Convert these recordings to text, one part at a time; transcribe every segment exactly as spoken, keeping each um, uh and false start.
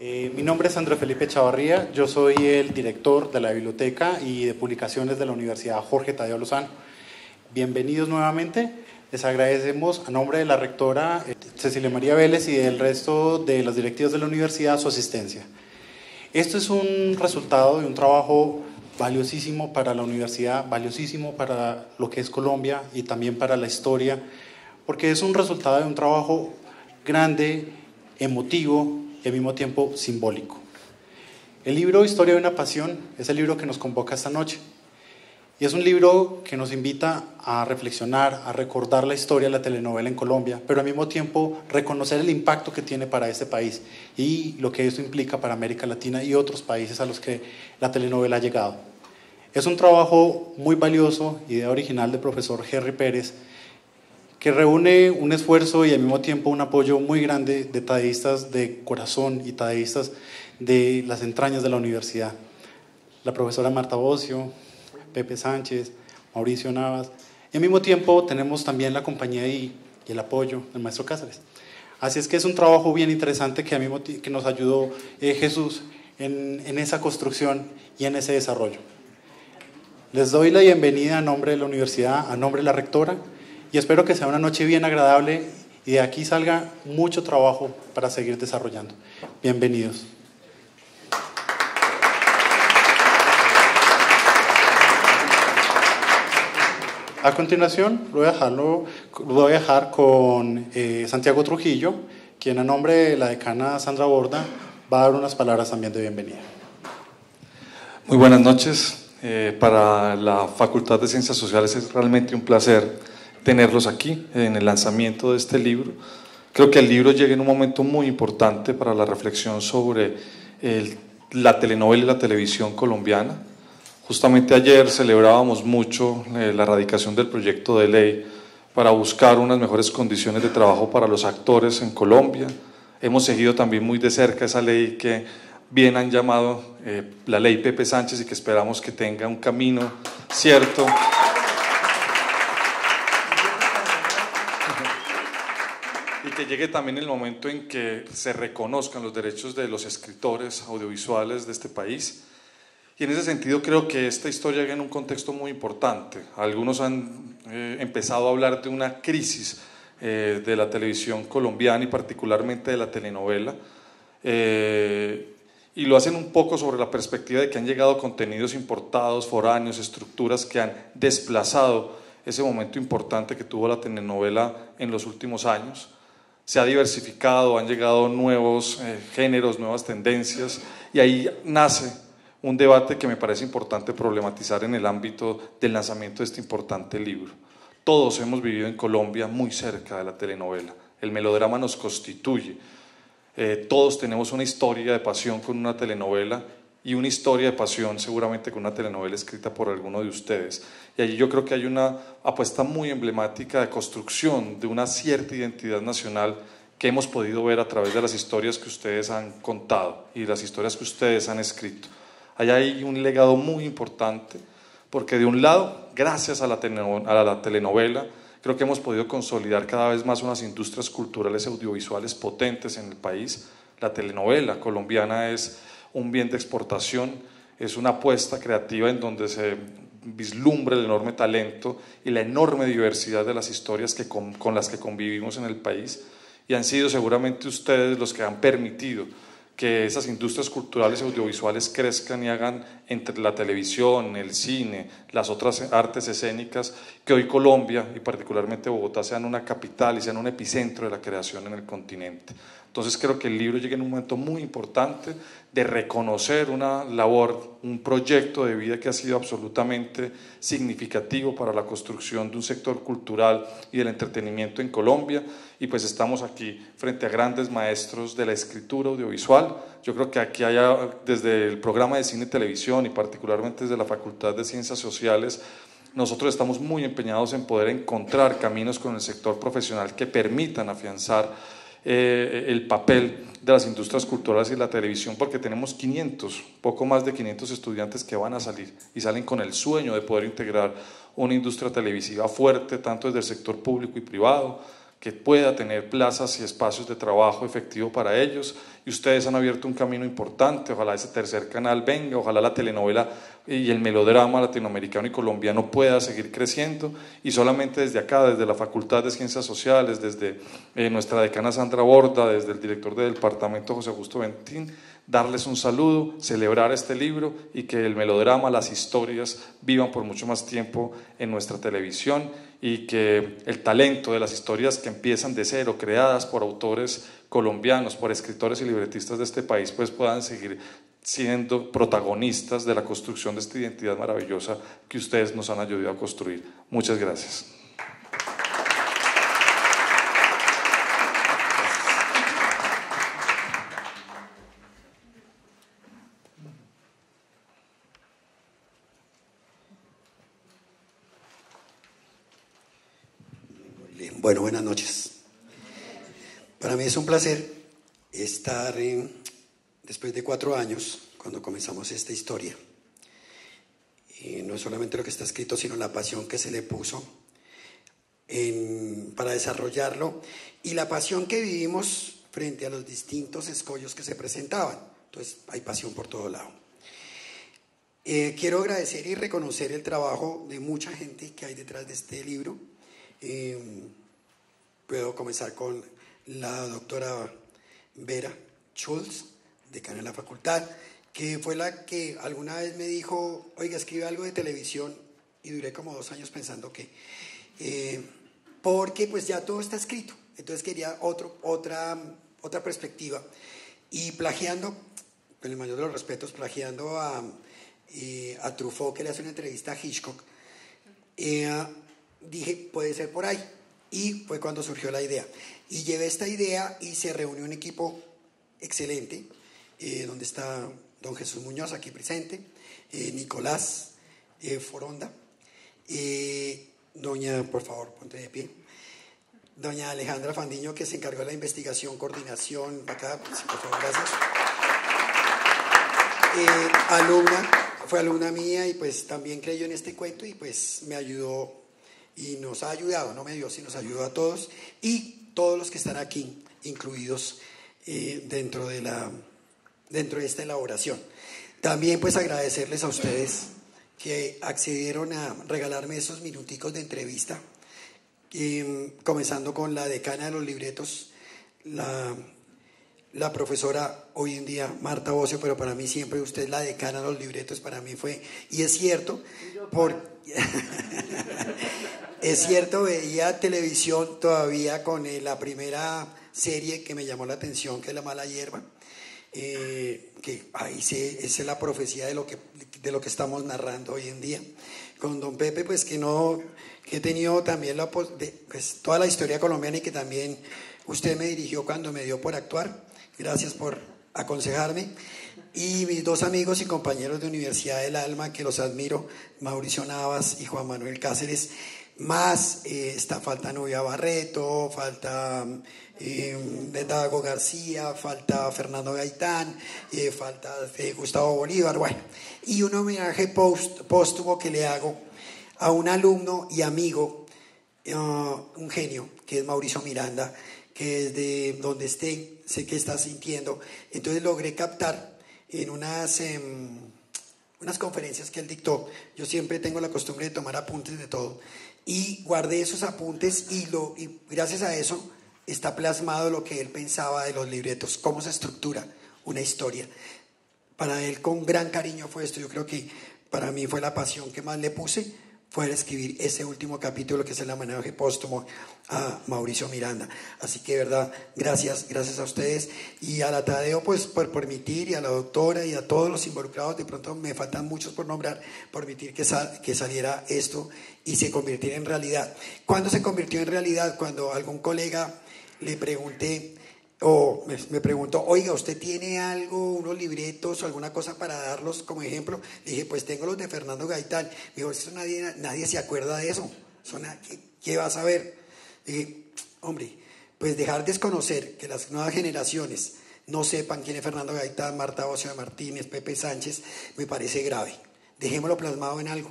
Eh, mi nombre es Andrés Felipe Echavarría, yo soy el director de la Biblioteca y de Publicaciones de la Universidad Jorge Tadeo Lozano. Bienvenidos nuevamente, les agradecemos a nombre de la rectora eh, Cecilia María Vélez y del resto de las directivas de la universidad su asistencia. Esto es un resultado de un trabajo valiosísimo para la universidad, valiosísimo para lo que es Colombia y también para la historia, porque es un resultado de un trabajo grande, emotivo y al mismo tiempo simbólico. El libro Historia de una pasión es el libro que nos convoca esta noche y es un libro que nos invita a reflexionar, a recordar la historia de la telenovela en Colombia, pero al mismo tiempo reconocer el impacto que tiene para este país y lo que esto implica para América Latina y otros países a los que la telenovela ha llegado. Es un trabajo muy valioso, idea original del profesor Henry Pérez, que reúne un esfuerzo y al mismo tiempo un apoyo muy grande de tadeístas de corazón y tadeístas de las entrañas de la universidad. La profesora Martha Bossio, Pepe Sánchez, Mauricio Navas, y al mismo tiempo tenemos también la compañía y, y el apoyo del maestro Cáceres. Así es que es un trabajo bien interesante que, al mismo que nos ayudó eh, Jesús en, en esa construcción y en ese desarrollo. Les doy la bienvenida a nombre de la universidad, a nombre de la rectora, y espero que sea una noche bien agradable y de aquí salga mucho trabajo para seguir desarrollando. Bienvenidos. A continuación, lo voy a, dejarlo, lo voy a dejar con eh, Santiago Trujillo, quien a nombre de la decana Sandra Borda va a dar unas palabras también de bienvenida. Muy buenas noches. Eh, para la Facultad de Ciencias Sociales es realmente un placer tenerlos aquí en el lanzamiento de este libro. Creo que el libro llega en un momento muy importante para la reflexión sobre el, la telenovela y la televisión colombiana. Justamente ayer celebrábamos mucho eh, la radicación del proyecto de ley para buscar unas mejores condiciones de trabajo para los actores en Colombia. Hemos seguido también muy de cerca esa ley que bien han llamado eh, la ley Pepe Sánchez y que esperamos que tenga un camino cierto. Que llegue también el momento en que se reconozcan los derechos de los escritores audiovisuales de este país. Y en ese sentido creo que esta historia llega en un contexto muy importante. Algunos han eh, empezado a hablar de una crisis eh, de la televisión colombiana y particularmente de la telenovela, eh, y lo hacen un poco sobre la perspectiva de que han llegado contenidos importados, foráneos, estructuras que han desplazado ese momento importante que tuvo la telenovela en los últimos años. Se ha diversificado, han llegado nuevos eh, géneros, nuevas tendencias, y ahí nace un debate que me parece importante problematizar en el ámbito del lanzamiento de este importante libro. Todos hemos vivido en Colombia muy cerca de la telenovela, el melodrama nos constituye, eh, todos tenemos una historia de pasión con una telenovela y una historia de pasión seguramente con una telenovela escrita por alguno de ustedes. Y allí yo creo que hay una apuesta muy emblemática de construcción de una cierta identidad nacional que hemos podido ver a través de las historias que ustedes han contado y las historias que ustedes han escrito. Allá hay un legado muy importante porque de un lado, gracias a la telenovela, creo que hemos podido consolidar cada vez más unas industrias culturales audiovisuales potentes en el país. La telenovela colombiana es un bien de exportación, es una apuesta creativa en donde se vislumbra el enorme talento y la enorme diversidad de las historias que con, con las que convivimos en el país, y han sido seguramente ustedes los que han permitido que esas industrias culturales audiovisuales crezcan y hagan entre la televisión, el cine, las otras artes escénicas, que hoy Colombia y particularmente Bogotá sean una capital y sean un epicentro de la creación en el continente. Entonces creo que el libro llega en un momento muy importante de reconocer una labor, un proyecto de vida que ha sido absolutamente significativo para la construcción de un sector cultural y del entretenimiento en Colombia, y pues estamos aquí frente a grandes maestros de la escritura audiovisual. Yo creo que aquí haya, desde el programa de cine y televisión y particularmente desde la Facultad de Ciencias Sociales, nosotros estamos muy empeñados en poder encontrar caminos con el sector profesional que permitan afianzar Eh, el papel de las industrias culturales y la televisión, porque tenemos quinientos, poco más de quinientos estudiantes que van a salir y salen con el sueño de poder integrar una industria televisiva fuerte, tanto desde el sector público y privado, que pueda tener plazas y espacios de trabajo efectivo para ellos y ustedes han abierto un camino importante, ojalá ese tercer canal venga, ojalá la telenovela y el melodrama latinoamericano y colombiano pueda seguir creciendo, y solamente desde acá, desde la Facultad de Ciencias Sociales, desde eh, nuestra decana Sandra Borda, desde el director del departamento José Augusto Bentín, darles un saludo, celebrar este libro y que el melodrama, las historias vivan por mucho más tiempo en nuestra televisión, y que el talento de las historias que empiezan de cero, creadas por autores colombianos, por escritores y libretistas de este país, pues puedan seguir siendo protagonistas de la construcción de esta identidad maravillosa que ustedes nos han ayudado a construir. Muchas gracias. Bueno, buenas noches. Para mí es un placer estar eh, después de cuatro años cuando comenzamos esta historia. Y no solamente lo que está escrito, sino la pasión que se le puso en, para desarrollarlo, y la pasión que vivimos frente a los distintos escollos que se presentaban. Entonces hay pasión por todo lado. Eh, quiero agradecer y reconocer el trabajo de mucha gente que hay detrás de este libro. Eh, Puedo comenzar con la doctora Vera Schultz, decana de la facultad, que fue la que alguna vez me dijo, oiga, escribe algo de televisión, y duré como dos años pensando que, eh, porque pues ya todo está escrito, entonces quería otro, otra, otra perspectiva, y plagiando, con el mayor de los respetos, plagiando a, eh, a Truffaut, que le hace una entrevista a Hitchcock, eh, dije, puede ser por ahí. Y fue cuando surgió la idea. Y llevé esta idea y se reunió un equipo excelente, eh, donde está don Jesús Muñoz aquí presente, eh, Nicolás eh, Foronda, eh, doña, por favor, ponte de pie, doña Alejandra Fandiño, que se encargó de la investigación, coordinación, acá, sí, por favor, gracias. Eh, alumna, fue alumna mía y pues también creyó en este cuento y pues me ayudó. Y nos ha ayudado, no me ayudó, sino nos ayudó a todos y todos los que están aquí, incluidos eh, dentro, de la, dentro de esta elaboración. También pues agradecerles a ustedes que accedieron a regalarme esos minuticos de entrevista, eh, comenzando con la decana de los libretos, la, la profesora hoy en día Martha Bossio, pero para mí siempre usted la decana de los libretos, para mí fue, y es cierto, porque... Es cierto, veía televisión todavía con eh, la primera serie que me llamó la atención, que es La Mala Hierba, eh, que ahí se, esa es la profecía de lo, que, de lo que estamos narrando hoy en día. Con don Pepe, pues que no, que he tenido también la, pues, toda la historia colombiana y que también usted me dirigió cuando me dio por actuar. Gracias por aconsejarme. Y mis dos amigos y compañeros de Universidad del Alma, que los admiro, Mauricio Navas y Juan Manuel Cáceres. Más, eh, está, falta Nubia Barreto, falta eh, Dago García, falta Fernando Gaitán, eh, falta eh, Gustavo Bolívar, bueno. Y un homenaje post, póstumo que le hago a un alumno y amigo, uh, un genio, que es Mauricio Miranda, que desde donde esté, sé que está sintiendo. Entonces logré captar en unas... Um, unas conferencias que él dictó. Yo siempre tengo la costumbre de tomar apuntes de todo y guardé esos apuntes y, lo, y gracias a eso está plasmado lo que él pensaba de los libretos, cómo se estructura una historia. Para él con gran cariño fue esto. Yo creo que para mí fue la pasión que más le puse, fue escribir ese último capítulo que es el homenaje póstumo a Mauricio Miranda. Así que de verdad, gracias, gracias a ustedes y a la Tadeo pues por permitir, y a la doctora y a todos los involucrados, de pronto me faltan muchos por nombrar, permitir que, sal, que saliera esto y se convirtiera en realidad. ¿Cuándo se convirtió en realidad? Cuando algún colega le pregunté, o me, me preguntó, oiga, ¿usted tiene algo, unos libretos o alguna cosa para darlos como ejemplo? Le dije, pues tengo los de Fernando Gaitán. Me dijo, eso nadie, nadie se acuerda de eso. Son, ¿qué, qué vas a ver? Le dije, hombre, pues dejar desconocer que las nuevas generaciones no sepan quién es Fernando Gaitán, Martha Bossio Martínez, Pepe Sánchez, me parece grave. Dejémoslo plasmado en algo.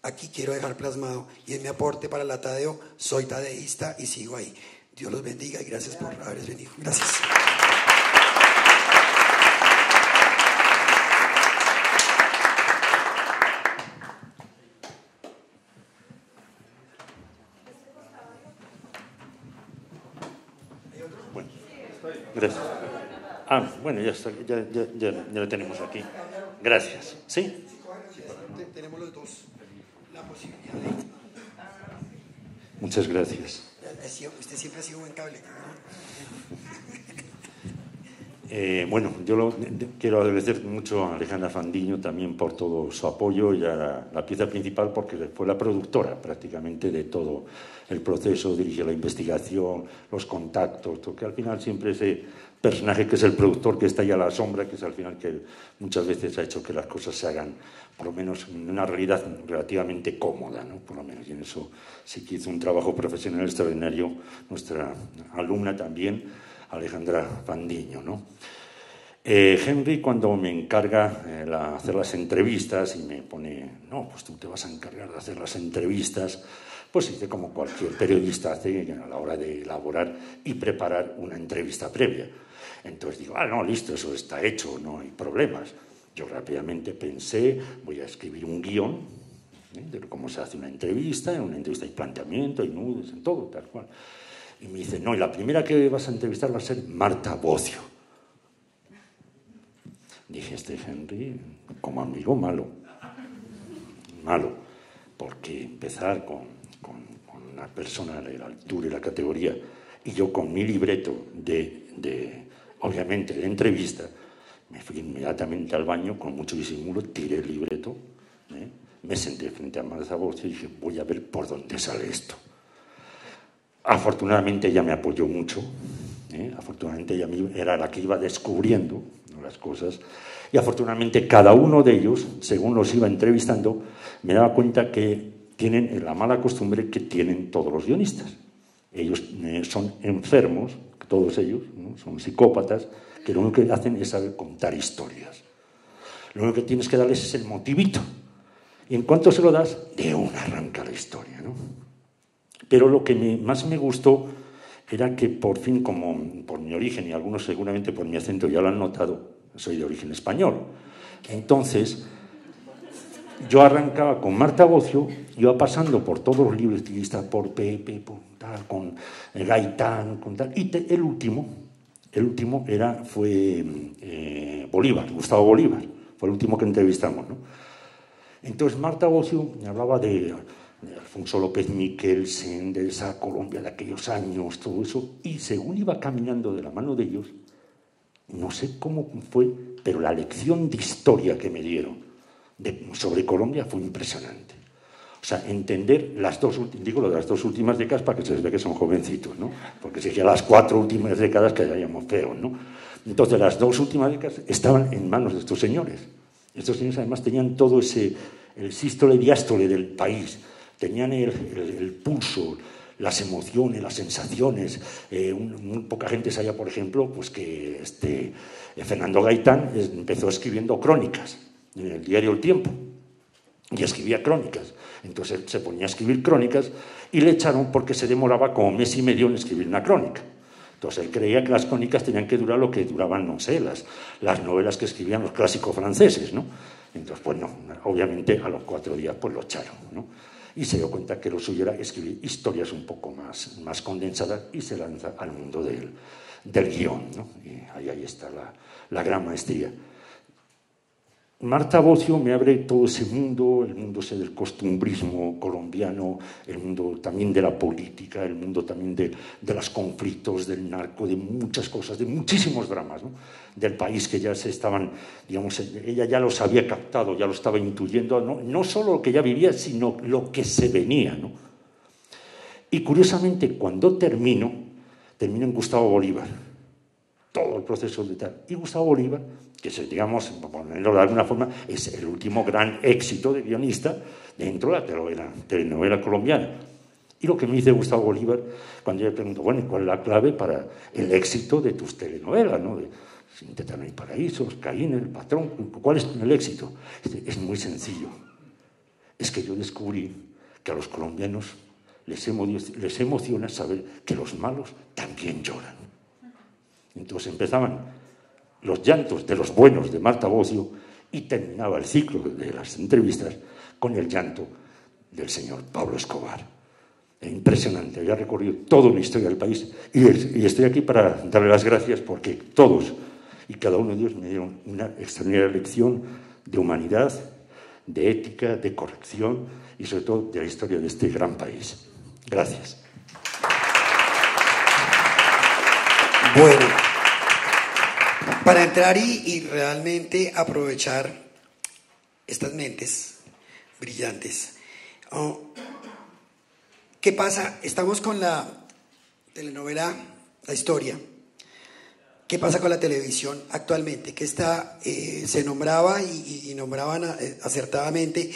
Aquí quiero dejar plasmado y es mi aporte para la Tadeo. Soy tadeísta y sigo ahí. Dios los bendiga y gracias por haberles venido. Gracias. Gracias. Ah, bueno, ya está, ya, ya, ya, ya lo tenemos aquí. Gracias. ¿Sí? Tenemos los dos la posibilidad de... Muchas gracias. Usted siempre ha sido buen cable. Eh, bueno, yo lo, quiero agradecer mucho a Alejandra Fandiño también por todo su apoyo y a la, la pieza principal, porque fue la productora prácticamente de todo el proceso, dirigió la investigación, los contactos, porque al final siempre ese personaje que es el productor, que está ahí a la sombra, que es al final que muchas veces ha hecho que las cosas se hagan, por lo menos en una realidad relativamente cómoda, ¿no? Por lo menos, y en eso sí que hizo un trabajo profesional extraordinario nuestra alumna también, Alejandra Fandiño, ¿no? Eh, Henry, cuando me encarga eh, la, hacer las entrevistas y me pone, no, pues tú te vas a encargar de hacer las entrevistas, pues hice como cualquier periodista hace a la hora de elaborar y preparar una entrevista previa. Entonces digo, ah, no, listo, eso está hecho, no hay problemas. Yo rápidamente pensé, voy a escribir un guión, ¿eh?, de cómo se hace una entrevista, en una entrevista hay planteamiento, hay nudos, en todo, tal cual. Y me dice, no, y la primera que vas a entrevistar va a ser Martha Bossio. Dije, este Henry, como amigo, malo. Malo. Porque empezar con, con, con una persona de la altura y la categoría, y yo con mi libreto de, de obviamente, de entrevista, me fui inmediatamente al baño, con mucho disimulo, tiré el libreto, ¿eh?, me senté frente a Martha Bossio y dije, voy a ver por dónde sale esto. Afortunadamente ella me apoyó mucho, ¿eh? Afortunadamente ella era la que iba descubriendo, ¿no?, las cosas, y afortunadamente cada uno de ellos, según los iba entrevistando, me daba cuenta que tienen la mala costumbre que tienen todos los guionistas. Ellos eh, son enfermos, todos ellos, ¿no?, son psicópatas, que lo único que hacen es saber contar historias. Lo único que tienes que darles es el motivito, y en cuanto se lo das, de una arranca la historia, ¿no? Pero lo que me, más me gustó era que por fin, como por mi origen, y algunos seguramente por mi acento ya lo han notado, soy de origen español. Entonces, yo arrancaba con Martha Bossio, iba pasando por todos los libretistas, por Pepe, por tal, con Gaitán, con tal, y te, el último, el último era, fue eh, Bolívar, Gustavo Bolívar, fue el último que entrevistamos, ¿no? Entonces Martha Bossio me hablaba de... de Alfonso López Michelsen, de esa Colombia de aquellos años, todo eso, y según iba caminando de la mano de ellos, no sé cómo fue, pero la lección de historia que me dieron de, sobre Colombia fue impresionante. O sea, entender las dos, digo lo de las dos últimas décadas para que se les vea que son jovencitos, ¿no? Porque si ya las cuatro últimas décadas que hayamos feos, ¿no? Entonces, las dos últimas décadas estaban en manos de estos señores. Estos señores además tenían todo ese, el sístole y diástole del país. Tenían el, el, el pulso, las emociones, las sensaciones. Eh, un, muy poca gente sabía, por ejemplo, pues que este, eh, Fernando Gaitán empezó escribiendo crónicas en el diario El Tiempo. Y escribía crónicas. Entonces se ponía a escribir crónicas y le echaron porque se demoraba como mes y medio en escribir una crónica. Entonces él creía que las crónicas tenían que durar lo que duraban, no sé, las, las novelas que escribían los clásicos franceses, ¿no? Entonces, pues no, obviamente a los cuatro días pues lo echaron, ¿no? Y se dio cuenta que lo suyo era escribir historias un poco más, más condensadas y se lanza al mundo del, del guión, ¿no? Y ahí, ahí está la, la gran maestría. Martha Bossio me abre todo ese mundo, el mundo ese del costumbrismo colombiano, el mundo también de la política, el mundo también de, de los conflictos, del narco, de muchas cosas, de muchísimos dramas, ¿no?, del país que ya se estaban, digamos, ella ya los había captado, ya lo estaba intuyendo, no, no solo lo que ya vivía, sino lo que se venía, ¿no? Y curiosamente, cuando termino, termino en Gustavo Bolívar. Todo el proceso de tal. Y Gustavo Bolívar, que es, digamos, por ponerlo de alguna forma, es el último gran éxito de guionista dentro de la telenovela, telenovela colombiana. Y lo que me dice Gustavo Bolívar, cuando yo le pregunto, bueno, ¿cuál es la clave para el éxito de tus telenovelas, ¿no?, de Sin tetas no hay paraíso, Caín, El patrón, ¿cuál es el éxito? Es muy sencillo. Es que yo descubrí que a los colombianos les, emo les emociona saber que los malos también lloran. Entonces empezaban los llantos de los buenos de Martha Bossio y terminaba el ciclo de las entrevistas con el llanto del señor Pablo Escobar. impresionante. Yo he recorrido toda una historia del país y, y estoy aquí para darle las gracias porque todos y cada uno de ellos me dieron una extraordinaria lección de humanidad, de ética, de corrección y sobre todo de la historia de este gran país. Gracias. Bueno, para entrar y, y realmente aprovechar estas mentes brillantes. Oh, ¿qué pasa? Estamos con la telenovela La Historia. ¿Qué pasa con la televisión actualmente? Que está, eh, se nombraba y, y nombraban acertadamente.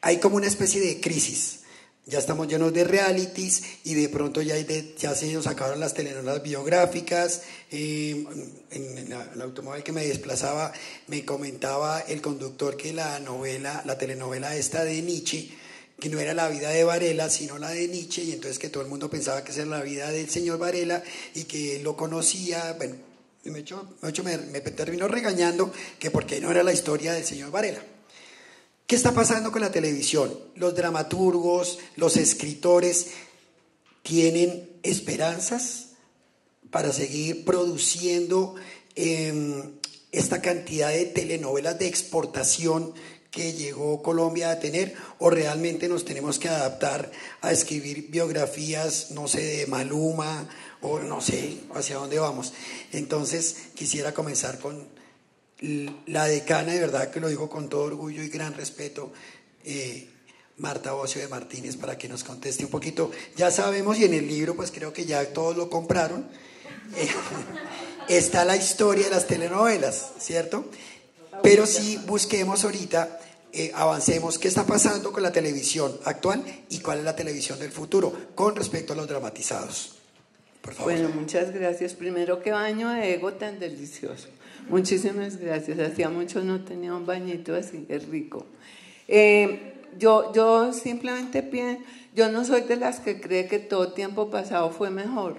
Hay como una especie de crisis. Ya estamos llenos de realities y de pronto ya, hay de, ya se nos acabaron las telenovelas biográficas. Eh, en, en el automóvil que me desplazaba me comentaba el conductor que la novela, la telenovela esta de Nietzsche, que no era la vida de Varela, sino la de Nietzsche, y entonces que todo el mundo pensaba que esa era la vida del señor Varela y que lo conocía. Bueno, me, hecho, me, me terminó regañando que porque no era la historia del señor Varela. ¿Qué está pasando con la televisión? Los dramaturgos, los escritores, ¿tienen esperanzas para seguir produciendo eh, esta cantidad de telenovelas de exportación que llegó Colombia a tener? ¿O realmente nos tenemos que adaptar a escribir biografías, no sé, de Maluma, o no sé hacia dónde vamos? Entonces, quisiera comenzar con la decana, de verdad que lo digo con todo orgullo y gran respeto, eh, Martha Bossio de Martínez, para que nos conteste un poquito. Ya sabemos, y en el libro pues creo que ya todos lo compraron, eh, está la historia de las telenovelas, ¿cierto? Pero sí busquemos ahorita, eh, avancemos, ¿qué está pasando con la televisión actual y cuál es la televisión del futuro con respecto a los dramatizados? Por favor. Bueno, muchas gracias. Primero, qué baño de ego tan delicioso. Muchísimas gracias. Hacía mucho no tenía un bañito así, es rico. Eh, yo, yo simplemente pienso, yo no soy de las que cree que todo tiempo pasado fue mejor.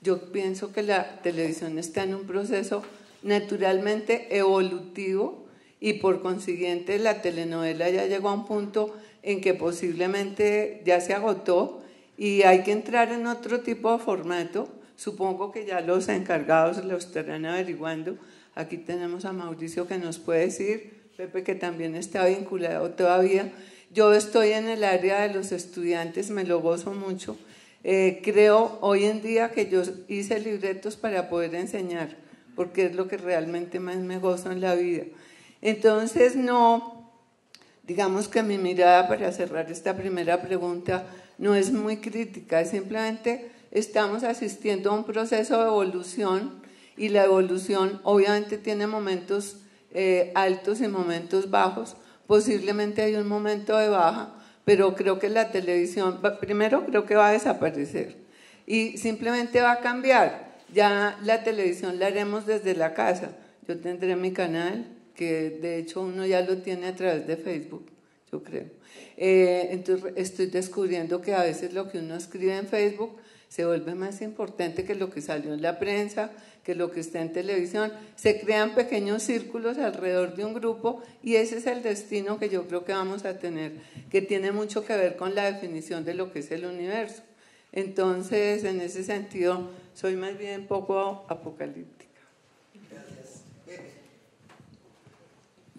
Yo pienso que la televisión está en un proceso naturalmente evolutivo y por consiguiente la telenovela ya llegó a un punto en que posiblemente ya se agotó y hay que entrar en otro tipo de formato. Supongo que ya los encargados lo estarán averiguando. Aquí tenemos a Mauricio que nos puede decir, Pepe que también está vinculado todavía. Yo estoy en el área de los estudiantes, me lo gozo mucho. Eh, creo hoy en día que yo hice libretos para poder enseñar, porque es lo que realmente más me gozo en la vida. Entonces no, digamos que mi mirada para cerrar esta primera pregunta no es muy crítica, es simplemente estamos asistiendo a un proceso de evolución y la evolución obviamente tiene momentos eh, altos y momentos bajos, posiblemente hay un momento de baja, pero creo que la televisión, primero creo que va a desaparecer y simplemente va a cambiar, ya la televisión la haremos desde la casa, yo tendré mi canal, que de hecho uno ya lo tiene a través de Facebook, yo creo, eh, entonces estoy descubriendo que a veces lo que uno escribe en Facebook se vuelve más importante que lo que salió en la prensa, que lo que está en televisión. Se crean pequeños círculos alrededor de un grupo y ese es el destino que yo creo que vamos a tener, que tiene mucho que ver con la definición de lo que es el universo. Entonces, en ese sentido, soy más bien poco apocalíptica. Gracias.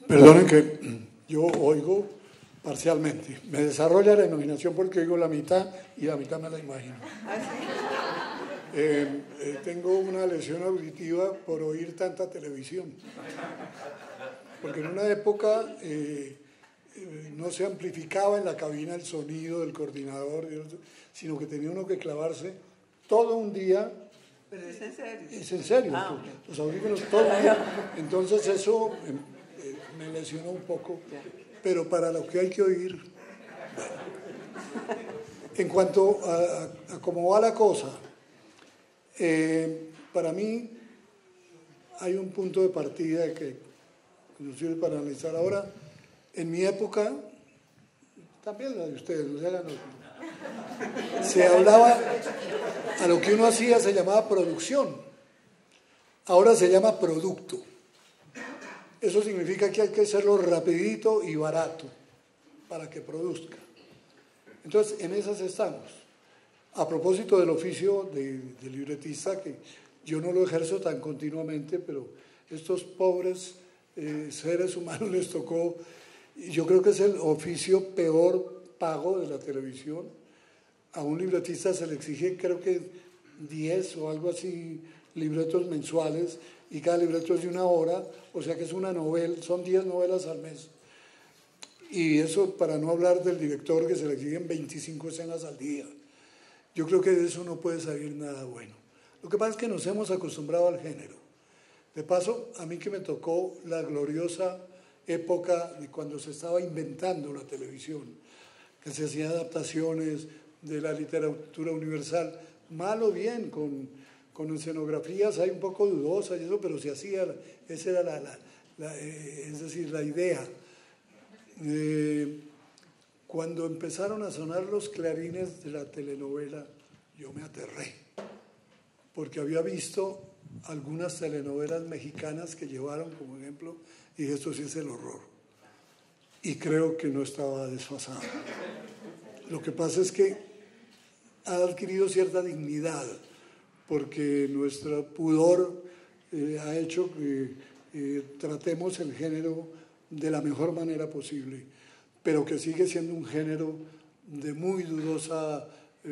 Perdonen que yo oigo parcialmente. Me desarrolla la imaginación porque digo la mitad y la mitad me la imagino. Eh, eh, tengo una lesión auditiva por oír tanta televisión. Porque en una época eh, eh, no se amplificaba en la cabina el sonido del coordinador, sino que tenía uno que clavarse todo un día. Pero es en serio. Es en serio. Ah, okay. Los audífonos todo el día. Entonces eso eh, me lesionó un poco. Pero para lo que hay que oír, bueno. En cuanto a, a cómo va la cosa, eh, para mí hay un punto de partida que nos sirve para analizar ahora. En mi época, también la de ustedes, no se hagan los, se hablaba, a lo que uno hacía se llamaba producción, ahora se llama producto. Eso significa que hay que hacerlo rapidito y barato para que produzca. Entonces, en esas estamos. A propósito del oficio de, de libretista, que yo no lo ejerzo tan continuamente, pero estos pobres eh, seres humanos les tocó, yo creo que es el oficio peor pago de la televisión. A un libretista se le exige, creo que diez o algo así, libretos mensuales, y cada libreto es de una hora, o sea que es una novela, son diez novelas al mes. Y eso para no hablar del director, que se le exigen veinticinco escenas al día. Yo creo que de eso no puede salir nada bueno. Lo que pasa es que nos hemos acostumbrado al género. De paso, a mí que me tocó la gloriosa época de cuando se estaba inventando la televisión, que se hacían adaptaciones de la literatura universal, mal o bien, con, con escenografías hay un poco dudosas y eso, pero se hacía, esa era la, la, la eh, es decir, la idea. Eh, cuando empezaron a sonar los clarines de la telenovela, yo me aterré, porque había visto algunas telenovelas mexicanas que llevaron como ejemplo, y esto sí es el horror, y creo que no estaba desfasado. Lo que pasa es que ha adquirido cierta dignidad, porque nuestro pudor eh, ha hecho que eh, tratemos el género de la mejor manera posible, pero que sigue siendo un género de muy dudosa eh,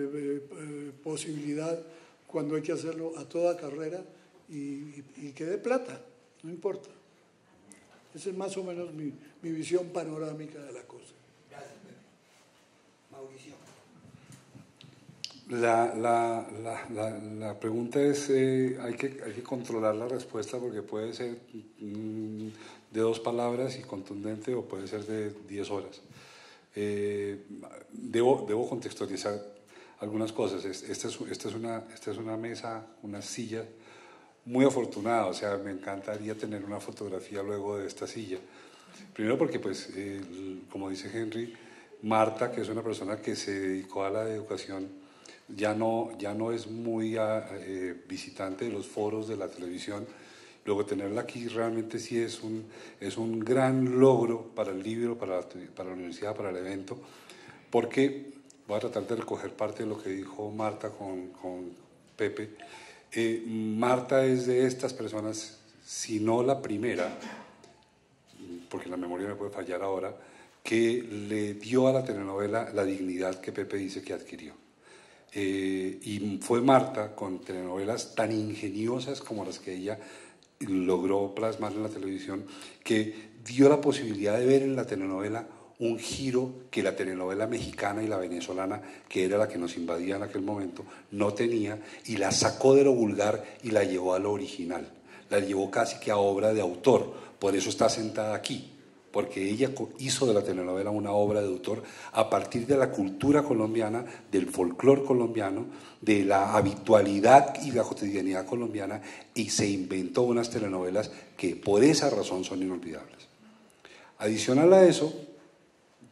eh, posibilidad, cuando hay que hacerlo a toda carrera y, y, y que dé plata, no importa. Esa es más o menos mi, mi visión panorámica de la cosa. Gracias, Pepe. Mauricio. La, la, la, la, la pregunta es, eh, hay que, hay que controlar la respuesta porque puede ser mm, de dos palabras y contundente o puede ser de diez horas. Eh, debo, debo contextualizar algunas cosas. Esta es, esta es una, esta es una mesa, una silla muy afortunada, o sea, me encantaría tener una fotografía luego de esta silla. Primero porque, pues, eh, como dice Henry, Marta, que es una persona que se dedicó a la educación, ya no, ya no es muy eh, visitante de los foros de la televisión. Luego tenerla aquí realmente sí es un, es un gran logro para el libro, para la, para la universidad, para el evento, porque voy a tratar de recoger parte de lo que dijo Marta con, con Pepe. Eh, Marta es de estas personas, si no la primera, porque la memoria me puede fallar ahora, que le dio a la telenovela la dignidad que Pepe dice que adquirió. Eh, y fue Marta, con telenovelas tan ingeniosas como las que ella logró plasmar en la televisión, que dio la posibilidad de ver en la telenovela un giro que la telenovela mexicana y la venezolana, que era la que nos invadía en aquel momento, no tenía, y la sacó de lo vulgar y la llevó a lo original. La llevó casi que a obra de autor, por eso está sentada aquí, porque ella hizo de la telenovela una obra de autor a partir de la cultura colombiana, del folclore colombiano, de la habitualidad y la cotidianidad colombiana, y se inventó unas telenovelas que por esa razón son inolvidables. Adicional a eso,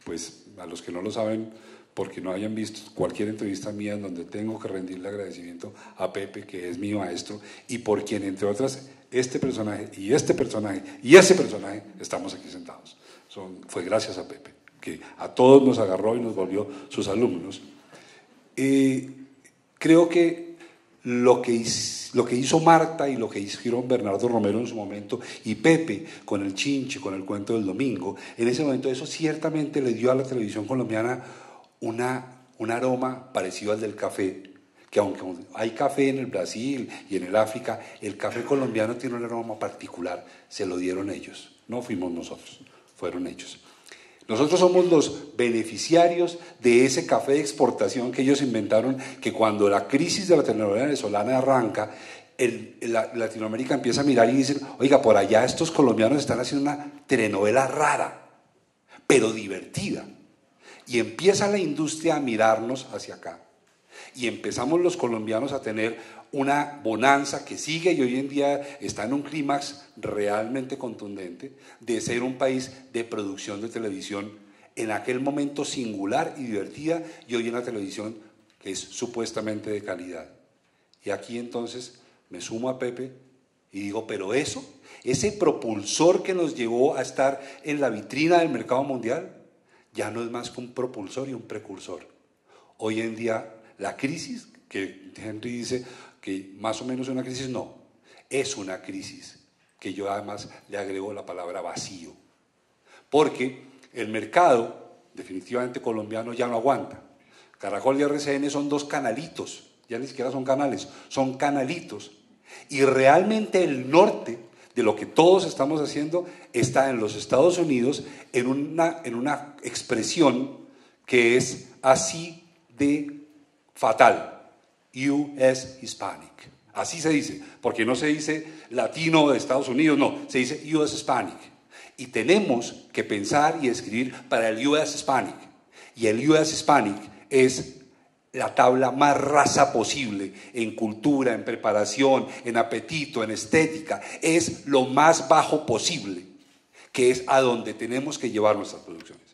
pues a los que no lo saben, porque no hayan visto cualquier entrevista mía en donde tengo que rendirle agradecimiento a Pepe, que es mi maestro, y por quien, entre otras, este personaje y este personaje y ese personaje estamos aquí sentados. Son, fue gracias a Pepe, que a todos nos agarró y nos volvió sus alumnos. Eh, creo que lo que, lo que hizo Marta y lo que hicieron Bernardo Romero en su momento y Pepe con el Chinche, con el cuento del domingo, en ese momento eso ciertamente le dio a la televisión colombiana una, un aroma parecido al del café, que aunque hay café en el Brasil y en el África, el café colombiano tiene un aroma particular, se lo dieron ellos, no fuimos nosotros, fueron ellos. Nosotros somos los beneficiarios de ese café de exportación que ellos inventaron, que cuando la crisis de la telenovela venezolana arranca, el, la, Latinoamérica empieza a mirar y dicen, oiga, por allá estos colombianos están haciendo una telenovela rara, pero divertida. Y empieza la industria a mirarnos hacia acá. Y empezamos los colombianos a tener una bonanza que sigue y hoy en día está en un clímax realmente contundente de ser un país de producción de televisión en aquel momento singular y divertida, y hoy en la televisión que es supuestamente de calidad. Y aquí entonces me sumo a Pepe y digo, pero eso, ese propulsor que nos llevó a estar en la vitrina del mercado mundial, ya no es más que un propulsor y un precursor. Hoy en día La crisis, que Henry dice que más o menos es una crisis, no, es una crisis, que yo además le agrego la palabra vacío, porque el mercado definitivamente colombiano ya no aguanta. Caracol y R C N son dos canalitos, ya ni siquiera son canales, son canalitos, y realmente el norte de lo que todos estamos haciendo está en los Estados Unidos en una, en una expresión que es así de fatal, U S Hispanic. Así se dice, porque no se dice latino de Estados Unidos, no, se dice U S Hispanic. Y tenemos que pensar y escribir para el U S Hispanic. Y el U S Hispanic es la tabla más rasa posible en cultura, en preparación, en apetito, en estética. Es lo más bajo posible, que es a donde tenemos que llevar nuestras producciones.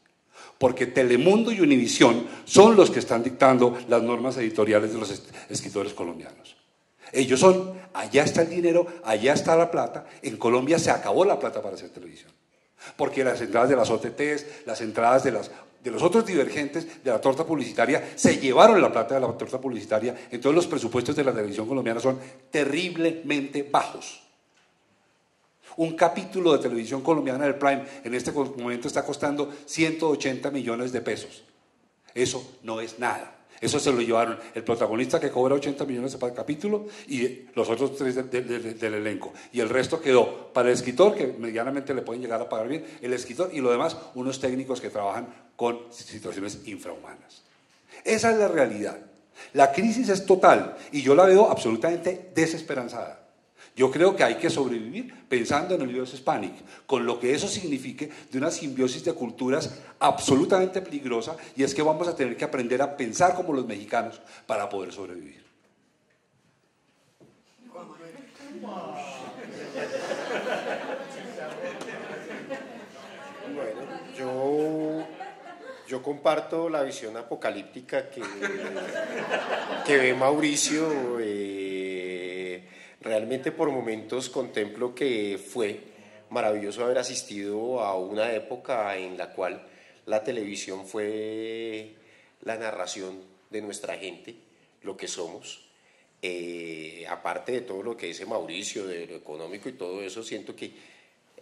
Porque Telemundo y Univisión son los que están dictando las normas editoriales de los escritores colombianos. Ellos son, allá está el dinero, allá está la plata, en Colombia se acabó la plata para hacer televisión. Porque las entradas de las O T Tes, las entradas de, las, de los otros divergentes de la torta publicitaria, se llevaron la plata de la torta publicitaria, entonces los presupuestos de la televisión colombiana son terriblemente bajos. Un capítulo de televisión colombiana del Prime en este momento está costando ciento ochenta millones de pesos. Eso no es nada. Eso se lo llevaron el protagonista que cobra ochenta millones por capítulo y los otros tres de, de, de, del elenco. Y el resto quedó para el escritor, que medianamente le pueden llegar a pagar bien, el escritor y lo demás, unos técnicos que trabajan con situaciones infrahumanas. Esa es la realidad. La crisis es total y yo la veo absolutamente desesperanzada. Yo creo que hay que sobrevivir pensando en el U S Hispanic, con lo que eso signifique de una simbiosis de culturas absolutamente peligrosa, y es que vamos a tener que aprender a pensar como los mexicanos para poder sobrevivir. Bueno, yo, yo comparto la visión apocalíptica que, que ve Mauricio. Eh, Realmente por momentos contemplo que fue maravilloso haber asistido a una época en la cual la televisión fue la narración de nuestra gente, lo que somos. Eh, aparte de todo lo que dice Mauricio, de lo económico y todo eso, siento que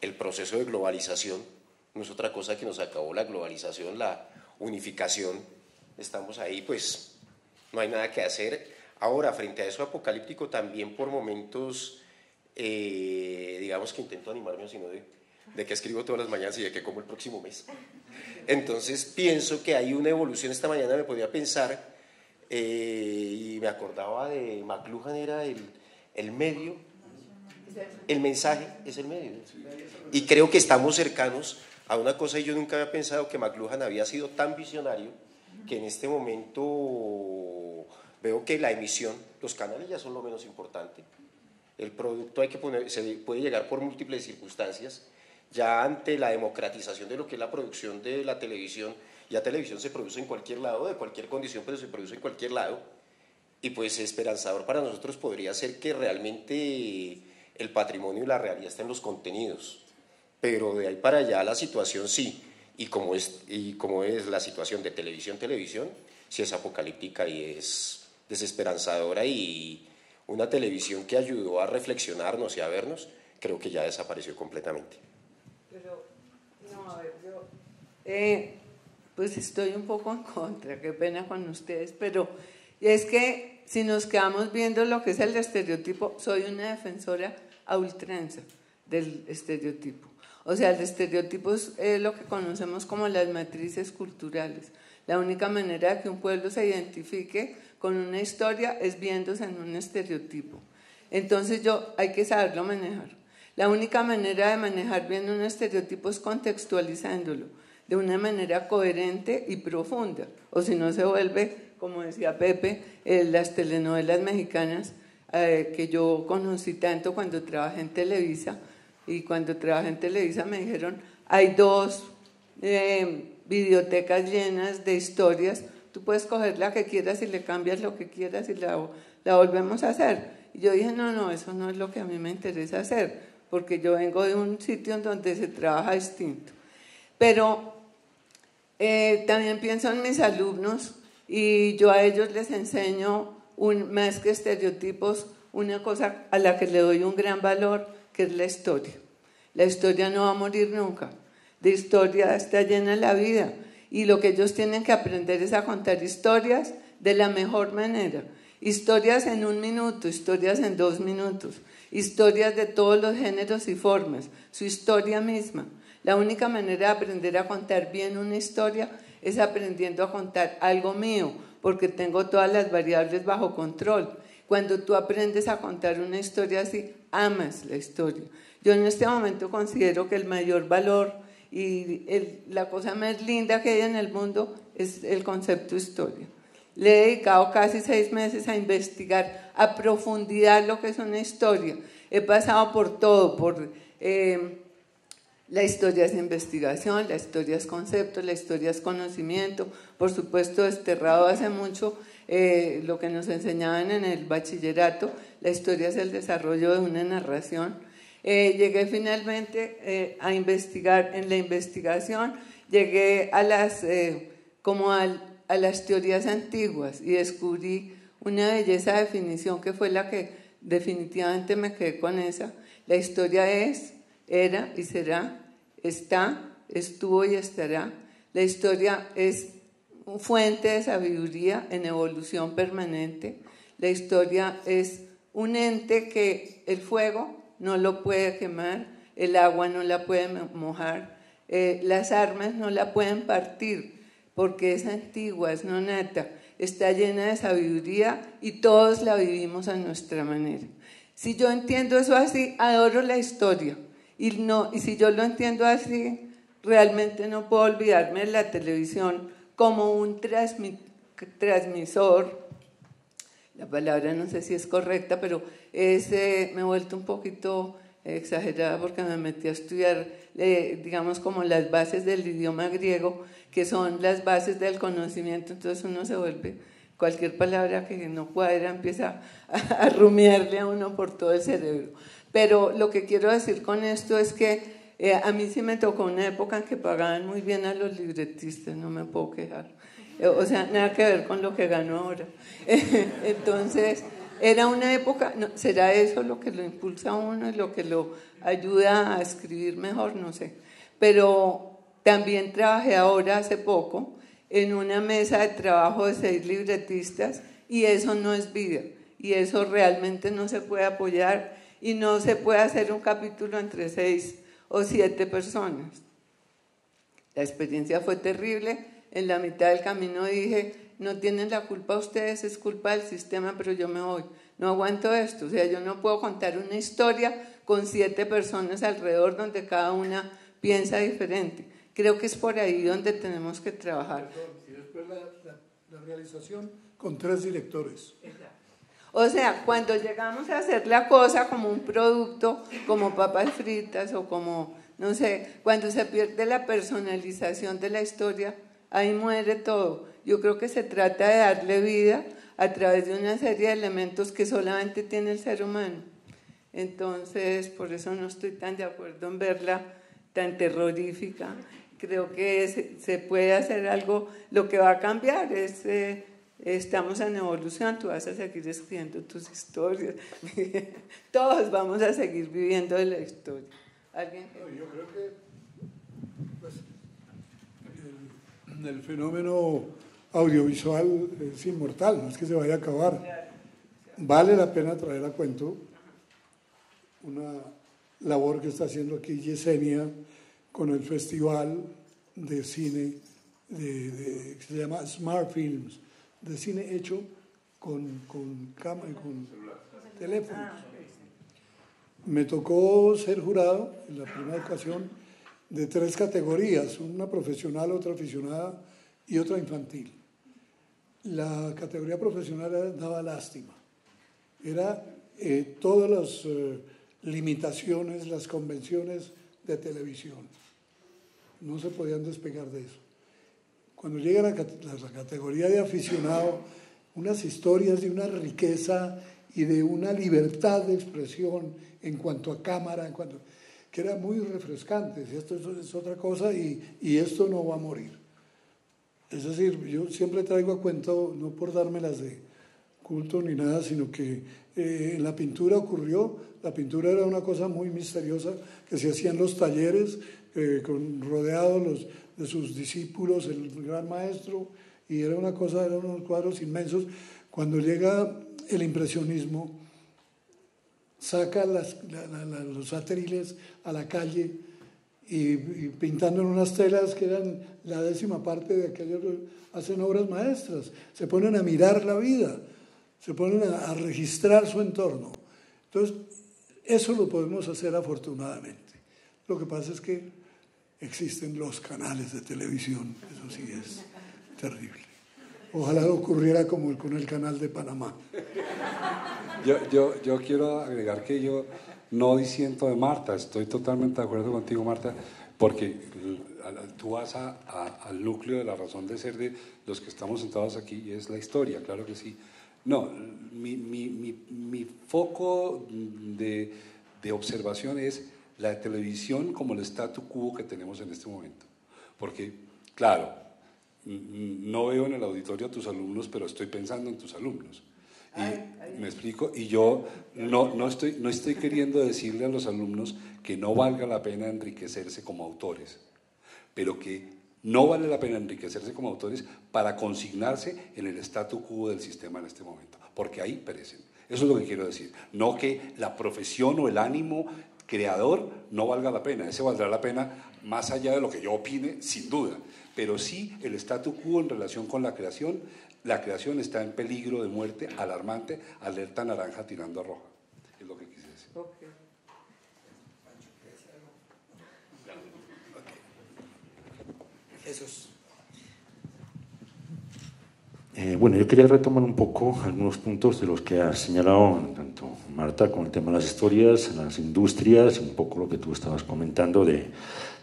el proceso de globalización no es otra cosa que nos acabó la globalización, la unificación. Estamos ahí, pues no hay nada que hacer. Ahora, frente a eso apocalíptico, también por momentos, eh, digamos que intento animarme, sino de, de que escribo todas las mañanas y de que como el próximo mes. Entonces, pienso que hay una evolución. Esta mañana me podía pensar, eh, y me acordaba de McLuhan, era el, el medio, el mensaje es el medio. Y creo que estamos cercanos a una cosa, y yo nunca había pensado que McLuhan había sido tan visionario que en este momento... Veo que la emisión, los canales ya son lo menos importante. El producto hay que poner, se puede llegar por múltiples circunstancias. Ya ante la democratización de lo que es la producción de la televisión, ya televisión se produce en cualquier lado, de cualquier condición, pero se produce en cualquier lado. Y pues esperanzador para nosotros podría ser que realmente el patrimonio y la realidad estén en los contenidos. Pero de ahí para allá la situación sí. Y como es, y como es la situación de televisión, televisión, sí es apocalíptica y es... desesperanzadora, y una televisión que ayudó a reflexionarnos y a vernos, creo que ya desapareció completamente. Pero, no, a ver, yo eh, pues estoy un poco en contra, qué pena con ustedes, pero es que si nos quedamos viendo lo que es el estereotipo, soy una defensora a ultranza del estereotipo. O sea, el estereotipo es eh, lo que conocemos como las matrices culturales. La única manera de que un pueblo se identifique con una historia es viéndose en un estereotipo. Entonces yo, hay que saberlo manejar. La única manera de manejar bien un estereotipo es contextualizándolo de una manera coherente y profunda, o si no se vuelve, como decía Pepe, eh, las telenovelas mexicanas eh, que yo conocí tanto cuando trabajé en Televisa, y cuando trabajé en Televisa me dijeron, hay dos eh, videotecas llenas de historias. Tú puedes coger la que quieras y le cambias lo que quieras y la, la volvemos a hacer. Y yo dije, no, no, eso no es lo que a mí me interesa hacer, porque yo vengo de un sitio en donde se trabaja distinto. Pero eh, también pienso en mis alumnos y yo a ellos les enseño, un, más que estereotipos, una cosa a la que le doy un gran valor, que es la historia. La historia no va a morir nunca, de historia está llena la vida, y lo que ellos tienen que aprender es a contar historias de la mejor manera. Historias en un minuto, historias en dos minutos, historias de todos los géneros y formas, su historia misma. La única manera de aprender a contar bien una historia es aprendiendo a contar algo mío, porque tengo todas las variables bajo control. Cuando tú aprendes a contar una historia así, amas la historia. Yo en este momento considero que el mayor valor y el, la cosa más linda que hay en el mundo es el concepto historia. Le he dedicado casi seis meses a investigar a profundidad lo que es una historia. He pasado por todo, por eh, la historia es investigación, la historia es concepto, la historia es conocimiento. Por supuesto, desterrado hace mucho eh, lo que nos enseñaban en el bachillerato, la historia es el desarrollo de una narración. Eh, llegué finalmente eh, a investigar en la investigación, llegué a las, eh, como al... a las teorías antiguas y descubrí una belleza de definición que fue la que definitivamente me quedé con esa. La historia es, era y será, está, estuvo y estará. La historia es fuente de sabiduría en evolución permanente. La historia es un ente que el fuego no lo puede quemar, el agua no la puede mojar, eh, las armas no la pueden partir, porque es antigua, es nonata, está llena de sabiduría y todos la vivimos a nuestra manera. Si yo entiendo eso así, adoro la historia. Y, no, y si yo lo entiendo así, realmente no puedo olvidarme de la televisión como un transmi transmisor, la palabra no sé si es correcta, pero es, eh, me he vuelto un poquito exagerada porque me metí a estudiar, eh, digamos, como las bases del idioma griego, que son las bases del conocimiento, entonces uno se vuelve, cualquier palabra que no cuadra empieza a rumiarle a uno por todo el cerebro. Pero lo que quiero decir con esto es que eh, a mí sí me tocó una época en que pagaban muy bien a los libretistas, no me puedo quejar, eh, o sea, nada que ver con lo que gano ahora. Entonces, era una época, no, ¿será eso lo que lo impulsa a uno y lo que lo ayuda a escribir mejor? No sé, pero... También trabajé ahora hace poco en una mesa de trabajo de seis libretistas y eso no es vida y eso realmente no se puede apoyar y no se puede hacer un capítulo entre seis o siete personas. La experiencia fue terrible, en la mitad del camino dije, no tienen la culpa ustedes, es culpa del sistema, pero yo me voy, no aguanto esto, o sea, yo no puedo contar una historia con siete personas alrededor donde cada una piensa diferente. Creo que es por ahí donde tenemos que trabajar. Perdón, y después la, la, la realización con tres directores. Exacto. O sea, cuando llegamos a hacer la cosa como un producto, como papas fritas o como, no sé, cuando se pierde la personalización de la historia, ahí muere todo. Yo creo que se trata de darle vida a través de una serie de elementos que solamente tiene el ser humano. Entonces, por eso no estoy tan de acuerdo en verla tan terrorífica. Creo que es, se puede hacer algo, lo que va a cambiar es, eh, estamos en evolución, tú vas a seguir escribiendo tus historias, todos vamos a seguir viviendo de la historia. ¿Alguien? No, yo creo que pues, el, el fenómeno audiovisual es inmortal, no es que se vaya a acabar. Vale la pena traer a cuento una labor que está haciendo aquí Yesenia con el festival de cine de, de, que se llama Smart Films, de cine hecho con, con cámara y con teléfonos. Me tocó ser jurado en la primera ocasión de tres categorías, una profesional, otra aficionada y otra infantil. La categoría profesional daba lástima, era eh, todos los... Eh, limitaciones, las convenciones de televisión. No se podían despegar de eso. Cuando llega la, la categoría de aficionado, unas historias de una riqueza y de una libertad de expresión en cuanto a cámara, en cuanto, que era muy refrescante. Esto, esto es otra cosa y, y esto no va a morir. Es decir, yo siempre traigo a cuento, no por dármelas de culto ni nada, sino que eh, la pintura ocurrió, la pintura era una cosa muy misteriosa que se hacía en los talleres, eh, con, rodeados los, de sus discípulos, el gran maestro, y era una cosa, eran unos cuadros inmensos. Cuando llega el impresionismo, saca las, la, la, la, los atriles a la calle y, y pintando en unas telas que eran la décima parte de aquellos, hacen obras maestras, se ponen a mirar la vida, se ponen a, a registrar su entorno. Entonces, eso lo podemos hacer afortunadamente. Lo que pasa es que existen los canales de televisión, eso sí es terrible. Ojalá ocurriera como con el canal de Panamá. Yo, yo, yo quiero agregar que yo no disiento de Marta, estoy totalmente de acuerdo contigo, Marta, porque tú vas a, a, al núcleo de la razón de ser de los que estamos sentados aquí, y es la historia, claro que sí. No, mi, mi, mi, mi foco de, de observación es la televisión como el statu quo que tenemos en este momento. Porque, claro, no veo en el auditorio a tus alumnos, pero estoy pensando en tus alumnos. Y ay, ay. me explico, y yo no, no, estoy, no estoy queriendo decirle a los alumnos que no valga la pena enriquecerse como autores, pero que no vale la pena enriquecerse como autores para consignarse en el statu quo del sistema en este momento, porque ahí perecen. Eso es lo que quiero decir. No que la profesión o el ánimo creador no valga la pena, ese valdrá la pena más allá de lo que yo opine, sin duda, pero sí el statu quo en relación con la creación. La creación está en peligro de muerte alarmante, alerta naranja tirando a roja, es lo que quise decir. Okay. Okay. Jesús. Eh, bueno, yo quería retomar un poco algunos puntos de los que has señalado tanto Marta con el tema de las historias, las industrias, un poco lo que tú estabas comentando de,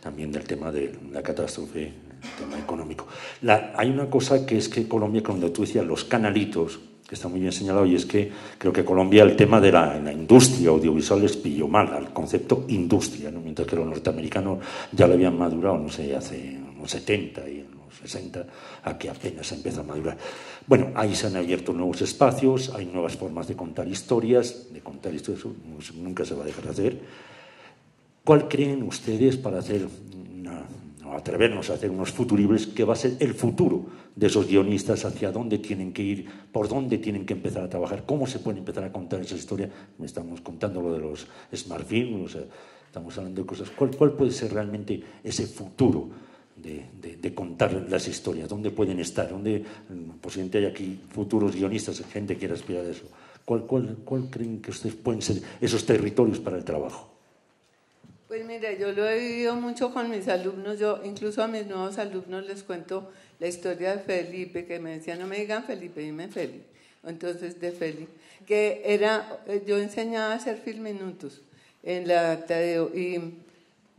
también del tema de la catástrofe, el tema económico. La, hay una cosa que es que Colombia, cuando tú decías los canalitos, que está muy bien señalado, y es que creo que Colombia el tema de la, la industria audiovisual les pilló mal, al concepto industria, ¿no? Mientras que los norteamericanos ya lo habían madurado, no sé, hace unos setenta y sesenta, a que apenas empieza a madurar. Bueno, ahí se han abierto nuevos espacios, hay nuevas formas de contar historias, de contar historias, nunca se va a dejar de hacer. ¿Cuál creen ustedes para hacer una, no, atrevernos a hacer unos futuribles, que va a ser el futuro de esos guionistas, hacia dónde tienen que ir, por dónde tienen que empezar a trabajar, cómo se pueden empezar a contar esas historias? Me estamos contando lo de los smartphones, estamos hablando de cosas. ¿Cuál, cuál puede ser realmente ese futuro De, de, de contar las historias? ¿Dónde pueden estar? ¿Dónde posiblemente hay aquí futuros guionistas, gente que quiera aspirar a eso? ¿Cuál, cuál, cuál creen que ustedes pueden ser esos territorios para el trabajo? Pues mira, yo lo he vivido mucho con mis alumnos. Yo incluso a mis nuevos alumnos les cuento la historia de Felipe, que me decían, no me digan Felipe, dime Feli. Entonces, de Feli, que era, yo enseñaba a hacer filminutos en la Tadeo, y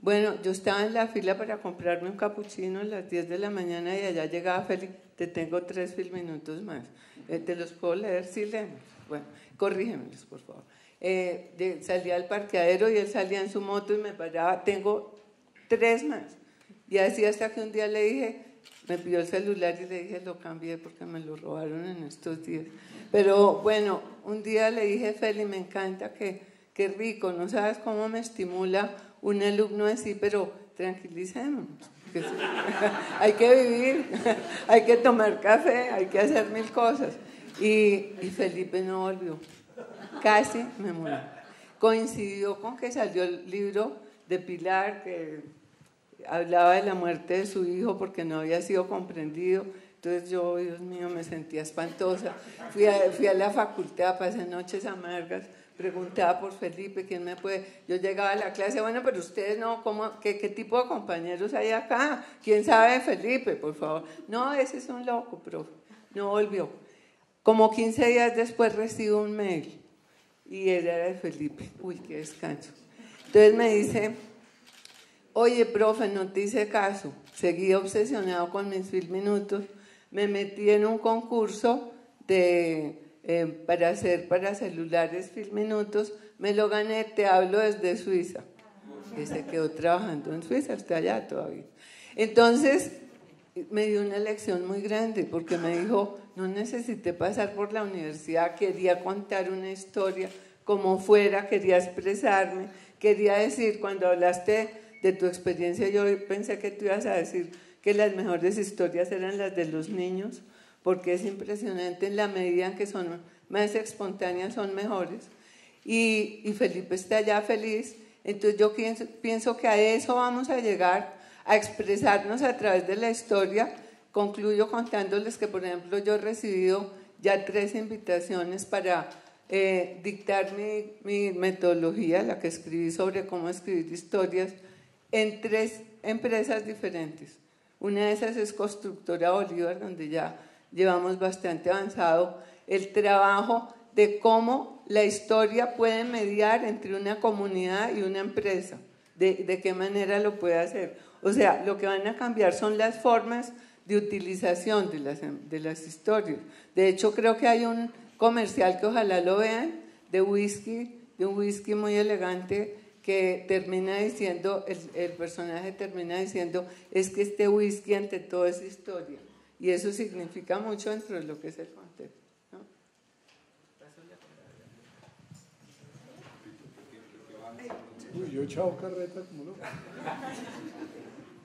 bueno, yo estaba en la fila para comprarme un capuchino a las diez de la mañana y allá llegaba Félix, te tengo tres filminutos más. Eh, ¿Te los puedo leer? Sí, léemelos. Bueno, corrígemelos, por favor. Eh, de, salía al parqueadero y él salía en su moto y me paraba, tengo tres más. Y así hasta que un día le dije, me pidió el celular y le dije, lo cambié porque me lo robaron en estos días. Pero bueno, un día le dije, Félix, me encanta, que, qué rico, no sabes cómo me estimula un alumno así, pero tranquilicémonos. Hay que vivir, hay que tomar café, hay que hacer mil cosas. Y, y Felipe no volvió. Casi me muero. Coincidió con que salió el libro de Pilar, que hablaba de la muerte de su hijo porque no había sido comprendido. Entonces yo, Dios mío, me sentía espantosa. Fui a, fui a la facultad, pasé noches amargas. Preguntaba por Felipe, ¿quién me puede? Yo llegaba a la clase, bueno, pero ustedes no, ¿cómo, qué, ¿qué tipo de compañeros hay acá? ¿Quién sabe de Felipe, por favor? No, ese es un loco, profe. No volvió. Como quince días después recibo un mail y él era de Felipe. Uy, qué descanso. Entonces me dice, oye, profe, no te hice caso. Seguí obsesionado con mis filminutos. Me metí en un concurso de... Eh, para hacer para celulares filminutos, me lo gané, te hablo desde Suiza, que se quedó trabajando en Suiza hasta allá todavía. Entonces me dio una lección muy grande porque me dijo, no necesité pasar por la universidad, quería contar una historia como fuera, quería expresarme, quería decir, cuando hablaste de tu experiencia, yo pensé que tú ibas a decir que las mejores historias eran las de los niños, porque es impresionante en la medida en que son más espontáneas, son mejores. Y, y Felipe está ya feliz, entonces yo pienso, pienso que a eso vamos a llegar, a expresarnos a través de la historia. Concluyo contándoles que, por ejemplo, yo he recibido ya tres invitaciones para eh, dictar mi, mi metodología, la que escribí sobre cómo escribir historias, en tres empresas diferentes. Una de esas es Constructora Bolívar, donde ya llevamos bastante avanzado el trabajo de cómo la historia puede mediar entre una comunidad y una empresa, de, de qué manera lo puede hacer. O sea, lo que van a cambiar son las formas de utilización de las, de las historias. De hecho, creo que hay un comercial que ojalá lo vean, de whisky, de un whisky muy elegante, que termina diciendo, el, el personaje termina diciendo, es que este whisky ante todo es historia. Y eso significa mucho dentro de lo que es el contexto, ¿no? Uy, yo chao carreta, como no.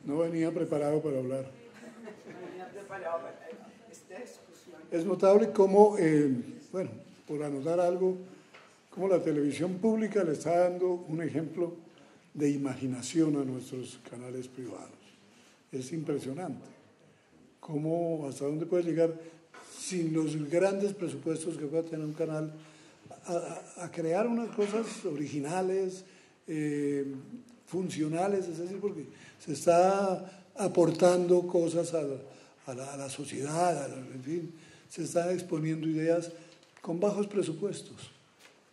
No venía preparado para hablar. No venía preparado para esta discusión. Es notable cómo, eh, bueno, por anotar algo, cómo la televisión pública le está dando un ejemplo de imaginación a nuestros canales privados. Es impresionante. Cómo, hasta dónde puede llegar sin los grandes presupuestos que pueda tener un canal a, a crear unas cosas originales, eh, funcionales, es decir, porque se está aportando cosas a, a, la, a la sociedad, a la, en fin, se están exponiendo ideas con bajos presupuestos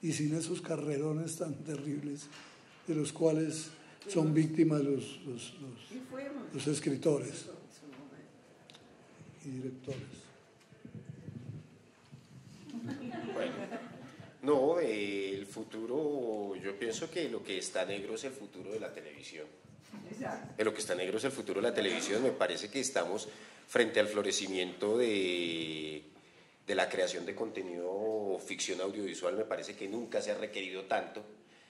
y sin esos carrerones tan terribles de los cuales son víctimas los, los, los, los escritores y directores. Bueno, no, eh, el futuro, yo pienso que lo que está negro es el futuro de la televisión. Exacto. De lo que está negro es el futuro de la televisión. Me parece que estamos frente al florecimiento de, de la creación de contenido ficción audiovisual. Me parece que nunca se ha requerido tanto,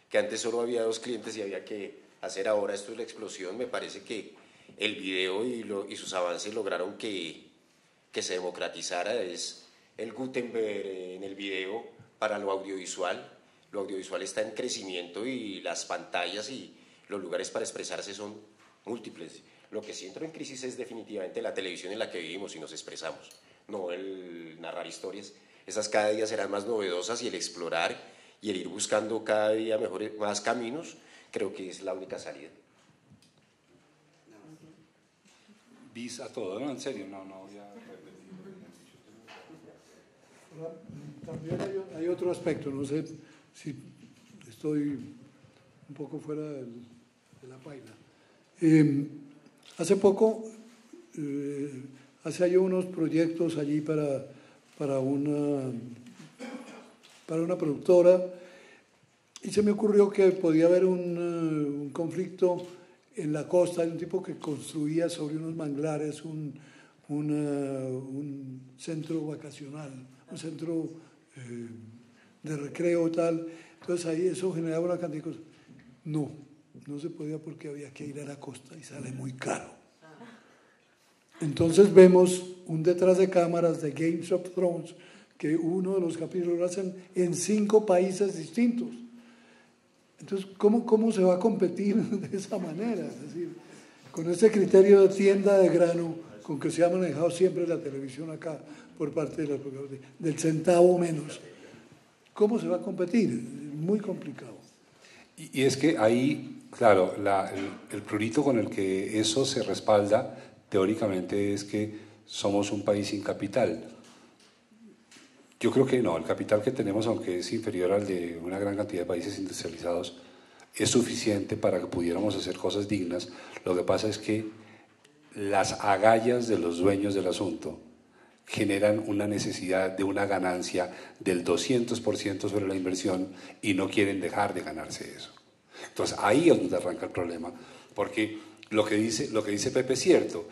que antes solo había dos clientes y había que hacer ahora. Esto es la explosión. Me parece que el video y, lo, y sus avances lograron que que se democratizara. Es el Gutenberg en el video para lo audiovisual. Lo audiovisual está en crecimiento y las pantallas y los lugares para expresarse son múltiples. Lo que sí entró en crisis es definitivamente la televisión en la que vivimos y nos expresamos, no el narrar historias. Esas cada día serán más novedosas, y el explorar y el ir buscando cada día mejores, más caminos, creo que es la única salida. Bis a todo, no, en serio, no, no, ya... También hay, hay otro aspecto, no sé si estoy un poco fuera del, de la paila. Eh, hace poco eh, hacía yo unos proyectos allí para, para, una, para una productora, y se me ocurrió que podía haber un, uh, un conflicto en la costa. Hay un tipo que construía sobre unos manglares un, una, un centro vacacional, un centro eh, de recreo tal. Entonces ahí eso generaba una cantidad de cosas. No, no se podía porque había que ir a la costa y sale muy caro. Entonces vemos un detrás de cámaras de Game of Thrones, que uno de los capítulos lo hacen en cinco países distintos. Entonces, ¿cómo, ¿cómo se va a competir de esa manera? Es decir, con ese criterio de tienda de grano con que se ha manejado siempre la televisión acá por parte de la, del centavo menos, ¿cómo se va a competir? Muy complicado. Y, y es que ahí, claro, la, el, el prurito con el que eso se respalda teóricamente es que somos un país sin capital. Yo creo que no, el capital que tenemos, aunque es inferior al de una gran cantidad de países industrializados, es suficiente para que pudiéramos hacer cosas dignas. Lo que pasa es que las agallas de los dueños del asunto generan una necesidad de una ganancia del doscientos por ciento sobre la inversión y no quieren dejar de ganarse eso. Entonces ahí es donde arranca el problema, porque lo que dice, lo que dice Pepe es cierto.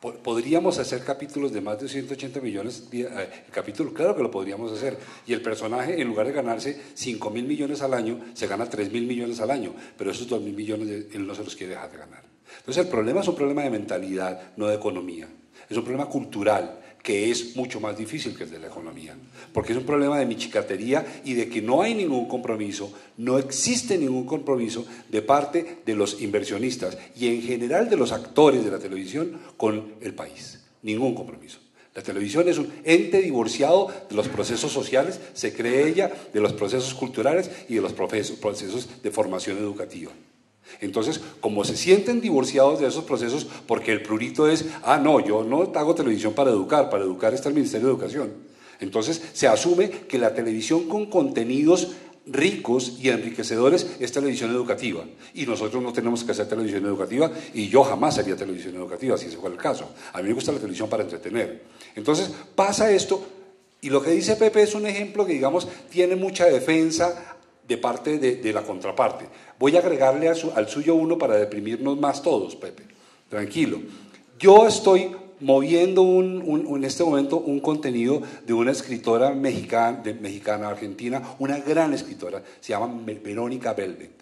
Podríamos hacer capítulos de más de ciento ochenta millones, el capítulo, claro que lo podríamos hacer, y el personaje en lugar de ganarse cinco mil millones al año, se gana tres mil millones al año, pero esos dos mil millones él no se los quiere dejar de ganar. Entonces el problema es un problema de mentalidad, no de economía, es un problema cultural, que es mucho más difícil que el de la economía, porque es un problema de michicatería y de que no hay ningún compromiso, no existe ningún compromiso de parte de los inversionistas y en general de los actores de la televisión con el país, ningún compromiso. La televisión es un ente divorciado de los procesos sociales, se cree ella, de los procesos culturales y de los procesos de formación educativa. Entonces, como se sienten divorciados de esos procesos, porque el prurito es, ah, no, yo no hago televisión para educar, para educar está el Ministerio de Educación. Entonces, se asume que la televisión con contenidos ricos y enriquecedores es televisión educativa. Y nosotros no tenemos que hacer televisión educativa, y yo jamás haría televisión educativa, si ese fuera el caso. A mí me gusta la televisión para entretener. Entonces, pasa esto, y lo que dice Pepe es un ejemplo que, digamos, tiene mucha defensa de parte de, de la contraparte. Voy a agregarle a su, al suyo uno para deprimirnos más todos, Pepe. Tranquilo. Yo estoy moviendo un, un, un, en este momento un contenido de una escritora mexicana, de, mexicana argentina, una gran escritora, se llama Verónica Velvet.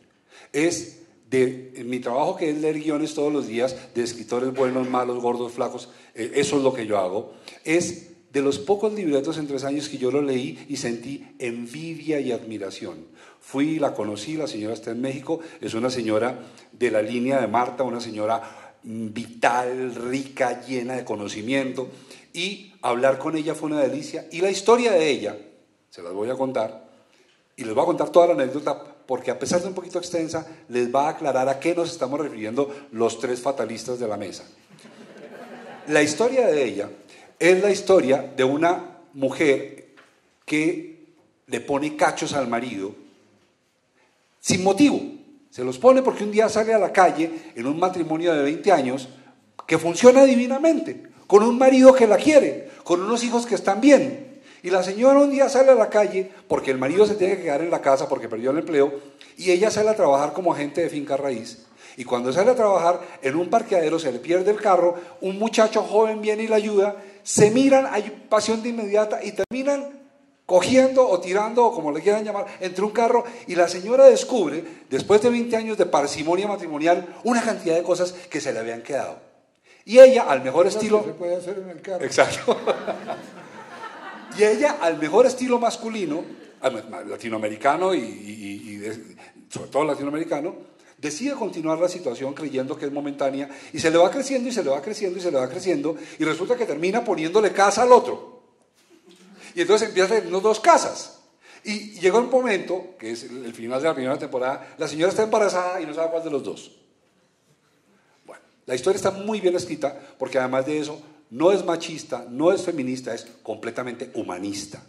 Es de mi trabajo, que es leer guiones todos los días de escritores buenos, malos, gordos, flacos, eh, eso es lo que yo hago. Es de los pocos libretos en tres años que yo lo leí y sentí envidia y admiración. Fui, la conocí, la señora está en México, es una señora de la línea de Marta, una señora vital, rica, llena de conocimiento, y hablar con ella fue una delicia. Y la historia de ella, se las voy a contar, y les voy a contar toda la anécdota, porque a pesar de un poquito extensa, les va a aclarar a qué nos estamos refiriendo los tres fatalistas de la mesa. La historia de ella es la historia de una mujer que le pone cachos al marido sin motivo. Se los pone porque un día sale a la calle en un matrimonio de veinte años que funciona divinamente, con un marido que la quiere, con unos hijos que están bien. Y la señora un día sale a la calle porque el marido se tiene que quedar en la casa porque perdió el empleo, y ella sale a trabajar como agente de finca raíz. Y cuando sale a trabajar en un parqueadero, se le pierde el carro, un muchacho joven viene y la ayuda, se miran, hay pasión de inmediata y terminan cogiendo o tirando, o como le quieran llamar, entre un carro, y la señora descubre, después de veinte años de parsimonia matrimonial, una cantidad de cosas que se le habían quedado. Y ella, al mejor estilo... se puede hacer en el carro. Exacto. Y ella, al mejor estilo masculino, latinoamericano y, y, y de, sobre todo latinoamericano, decide continuar la situación creyendo que es momentánea, y se le va creciendo, y se le va creciendo, y se le va creciendo, y resulta que termina poniéndole casa al otro. Y entonces empieza a tener dos casas. Y llega un momento, que es el final de la primera temporada, la señora está embarazada y no sabe cuál de los dos. Bueno, la historia está muy bien escrita, porque además de eso, no es machista, no es feminista, es completamente humanista.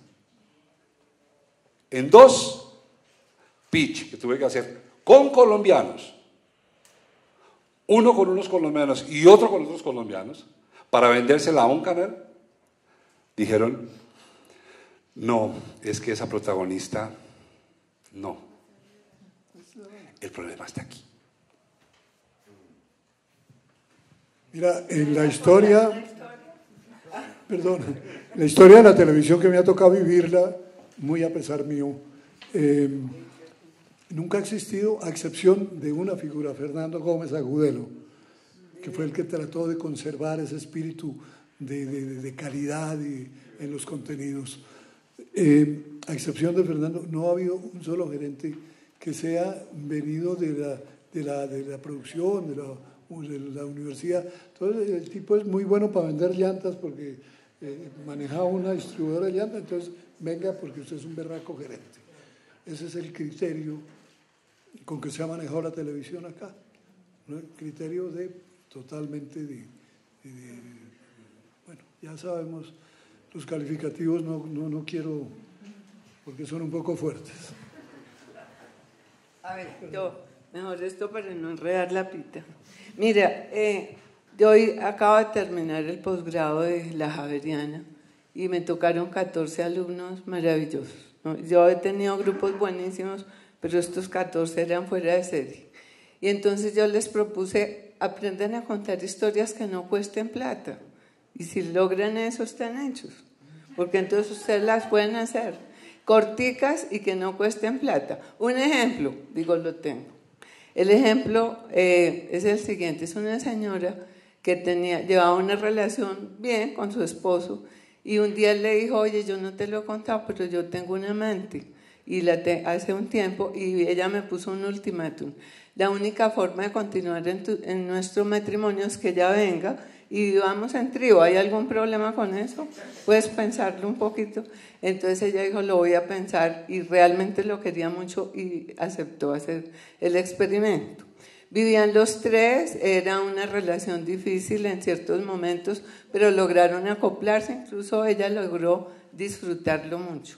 En dos pitch que tuve que hacer con colombianos, uno con unos colombianos y otro con otros colombianos, para vendérsela a un canal, dijeron: no, es que esa protagonista, no. El problema está aquí. Mira, en la historia, perdón, la historia de la televisión que me ha tocado vivirla, muy a pesar mío, eh, nunca ha existido, a excepción de una figura, Fernando Gómez Agudelo, que fue el que trató de conservar ese espíritu de, de, de calidad y, en los contenidos. Eh, a excepción de Fernando, no ha habido un solo gerente que sea venido de la, de la, de la producción, de la, de la universidad. Entonces el tipo es muy bueno para vender llantas porque eh, manejaba una distribuidora de llantas, entonces venga porque usted es un berraco gerente. Ese es el criterio con que se ha manejado la televisión acá, ¿no? El criterio de totalmente de, de, de, de, bueno, ya sabemos. Los calificativos no, no, no quiero, porque son un poco fuertes. A ver, yo, mejor esto para no enredar la pita. Mira, eh, yo hoy acabo de terminar el posgrado de la Javeriana y me tocaron catorce alumnos maravillosos, ¿no? Yo he tenido grupos buenísimos, pero estos catorce eran fuera de serie. Y entonces yo les propuse aprendan a contar historias que no cuesten plata. Y si logran eso, están hechos. Porque entonces ustedes las pueden hacer. Corticas y que no cuesten plata. Un ejemplo, digo, lo tengo. El ejemplo eh, es el siguiente. Es una señora que tenía, llevaba una relación bien con su esposo y un día le dijo, oye, yo no te lo he contado, pero yo tengo un amante. Y la te, hace un tiempo, y ella me puso un ultimátum. La única forma de continuar en, tu, en nuestro matrimonio es que ella venga y vivamos en trío. ¿Hay algún problema con eso? Puedes pensarlo un poquito. Entonces ella dijo, lo voy a pensar, y realmente lo quería mucho y aceptó hacer el experimento. Vivían los tres, era una relación difícil en ciertos momentos, pero lograron acoplarse, incluso ella logró disfrutarlo mucho.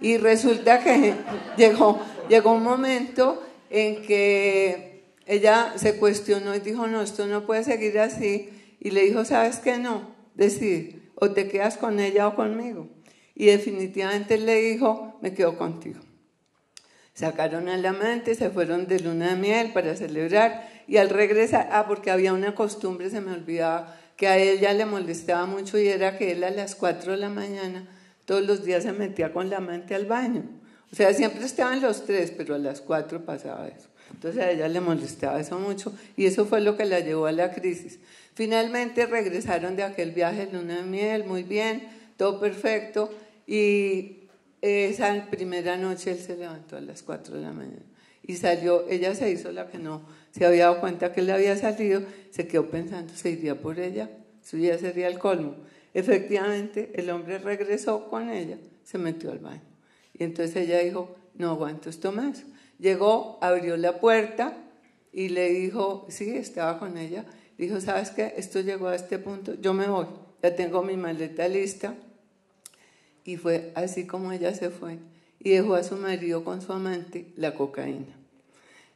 Y resulta que llegó, llegó un momento en que ella se cuestionó y dijo, no, esto no puede seguir así. Y le dijo, ¿sabes qué? No, decide, o te quedas con ella o conmigo. Y definitivamente le dijo, me quedo contigo. Sacaron al amante, se fueron de luna de miel para celebrar. Y al regresar, ah, porque había una costumbre, se me olvidaba, que a ella le molestaba mucho, y era que él a las cuatro de la mañana... todos los días se metía con la amante al baño. O sea, siempre estaban los tres, pero a las cuatro pasaba eso. Entonces a ella le molestaba eso mucho, y eso fue lo que la llevó a la crisis. Finalmente regresaron de aquel viaje de luna de miel, muy bien, todo perfecto, y esa primera noche él se levantó a las cuatro de la mañana y salió. Ella se hizo la que no se había dado cuenta que él había salido, se quedó pensando, ¿se iría por ella? Eso ya sería el colmo. Efectivamente, el hombre regresó con ella, se metió al baño. Y entonces ella dijo, no aguanto esto más. Llegó, abrió la puerta y le dijo, sí, estaba con ella. Dijo, ¿sabes qué? Esto llegó a este punto, yo me voy, ya tengo mi maleta lista. Y fue así como ella se fue y dejó a su marido con su amante, la cocaína.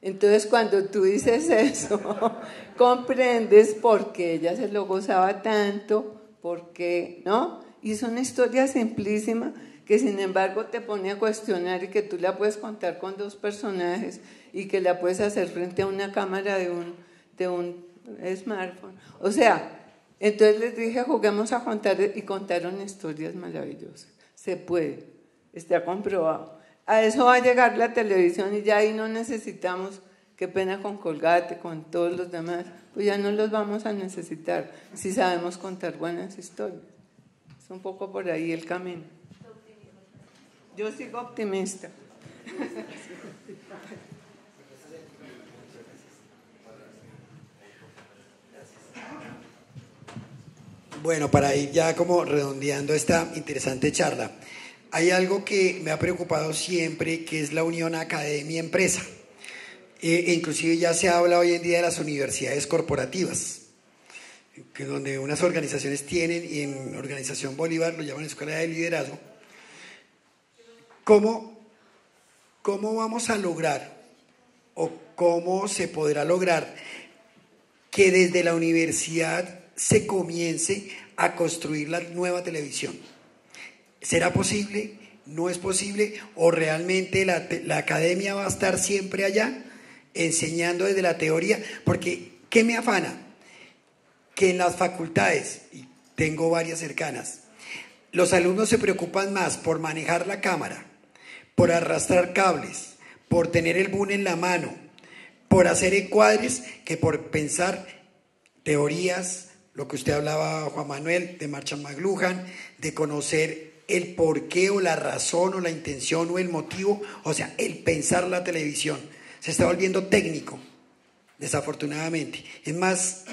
Entonces, cuando tú dices eso, comprendes por qué ella se lo gozaba tanto. Porque, ¿no? Y es una historia simplísima que sin embargo te pone a cuestionar, y que tú la puedes contar con dos personajes y que la puedes hacer frente a una cámara de un, de un smartphone. O sea, entonces les dije, juguemos a contar, y contaron historias maravillosas. Se puede, está comprobado. A eso va a llegar la televisión, y ya ahí no necesitamos... Qué pena con Colgate, con todos los demás, pues ya no los vamos a necesitar si sabemos contar buenas historias. Es un poco por ahí el camino. Yo sigo optimista. Bueno, para ir ya como redondeando esta interesante charla, hay algo que me ha preocupado siempre, que es la unión academia-empresa. E inclusive ya se habla hoy en día de las universidades corporativas, que donde unas organizaciones tienen, y en Organización Bolívar lo llaman Escuela de Liderazgo. ¿Cómo, cómo vamos a lograr, o cómo se podrá lograr, que desde la universidad se comience a construir la nueva televisión? ¿Será posible? ¿No es posible? ¿O realmente la, la academia va a estar siempre allá, enseñando desde la teoría? Porque, ¿qué me afana? Que en las facultades, y tengo varias cercanas, los alumnos se preocupan más por manejar la cámara, por arrastrar cables, por tener el boom en la mano, por hacer encuadres, que por pensar teorías, lo que usted hablaba, Juan Manuel, de Marshall McLuhan, de conocer el porqué o la razón o la intención o el motivo, o sea, el pensar la televisión. Se está volviendo técnico, desafortunadamente. Es más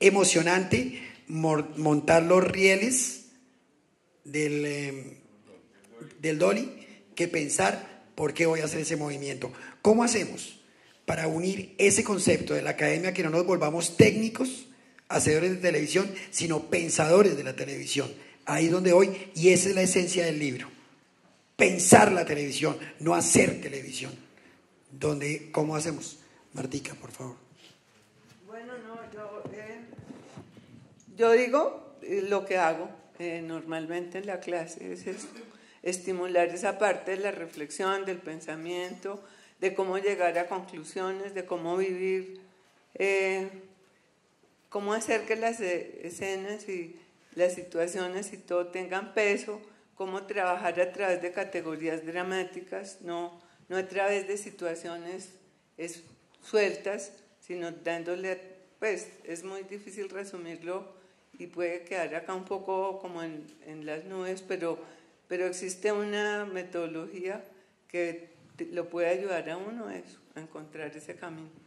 emocionante montar los rieles del, eh, del dolly que pensar por qué voy a hacer ese movimiento. ¿Cómo hacemos para unir ese concepto de la academia, que no nos volvamos técnicos, hacedores de televisión, sino pensadores de la televisión? Ahí es donde hoy, y esa es la esencia del libro. Pensar la televisión, no hacer televisión. Donde, ¿cómo hacemos? Martica, por favor. Bueno, no, yo, eh, yo digo lo que hago eh, normalmente en la clase, es esto, estimular esa parte de la reflexión, del pensamiento, de cómo llegar a conclusiones, de cómo vivir eh, cómo hacer que las escenas y las situaciones y todo tengan peso, cómo trabajar a través de categorías dramáticas, no, no a través de situaciones es, sueltas, sino dándole, pues es muy difícil resumirlo y puede quedar acá un poco como en, en las nubes, pero, pero existe una metodología que te, lo puede ayudar a uno a, eso, a encontrar ese camino.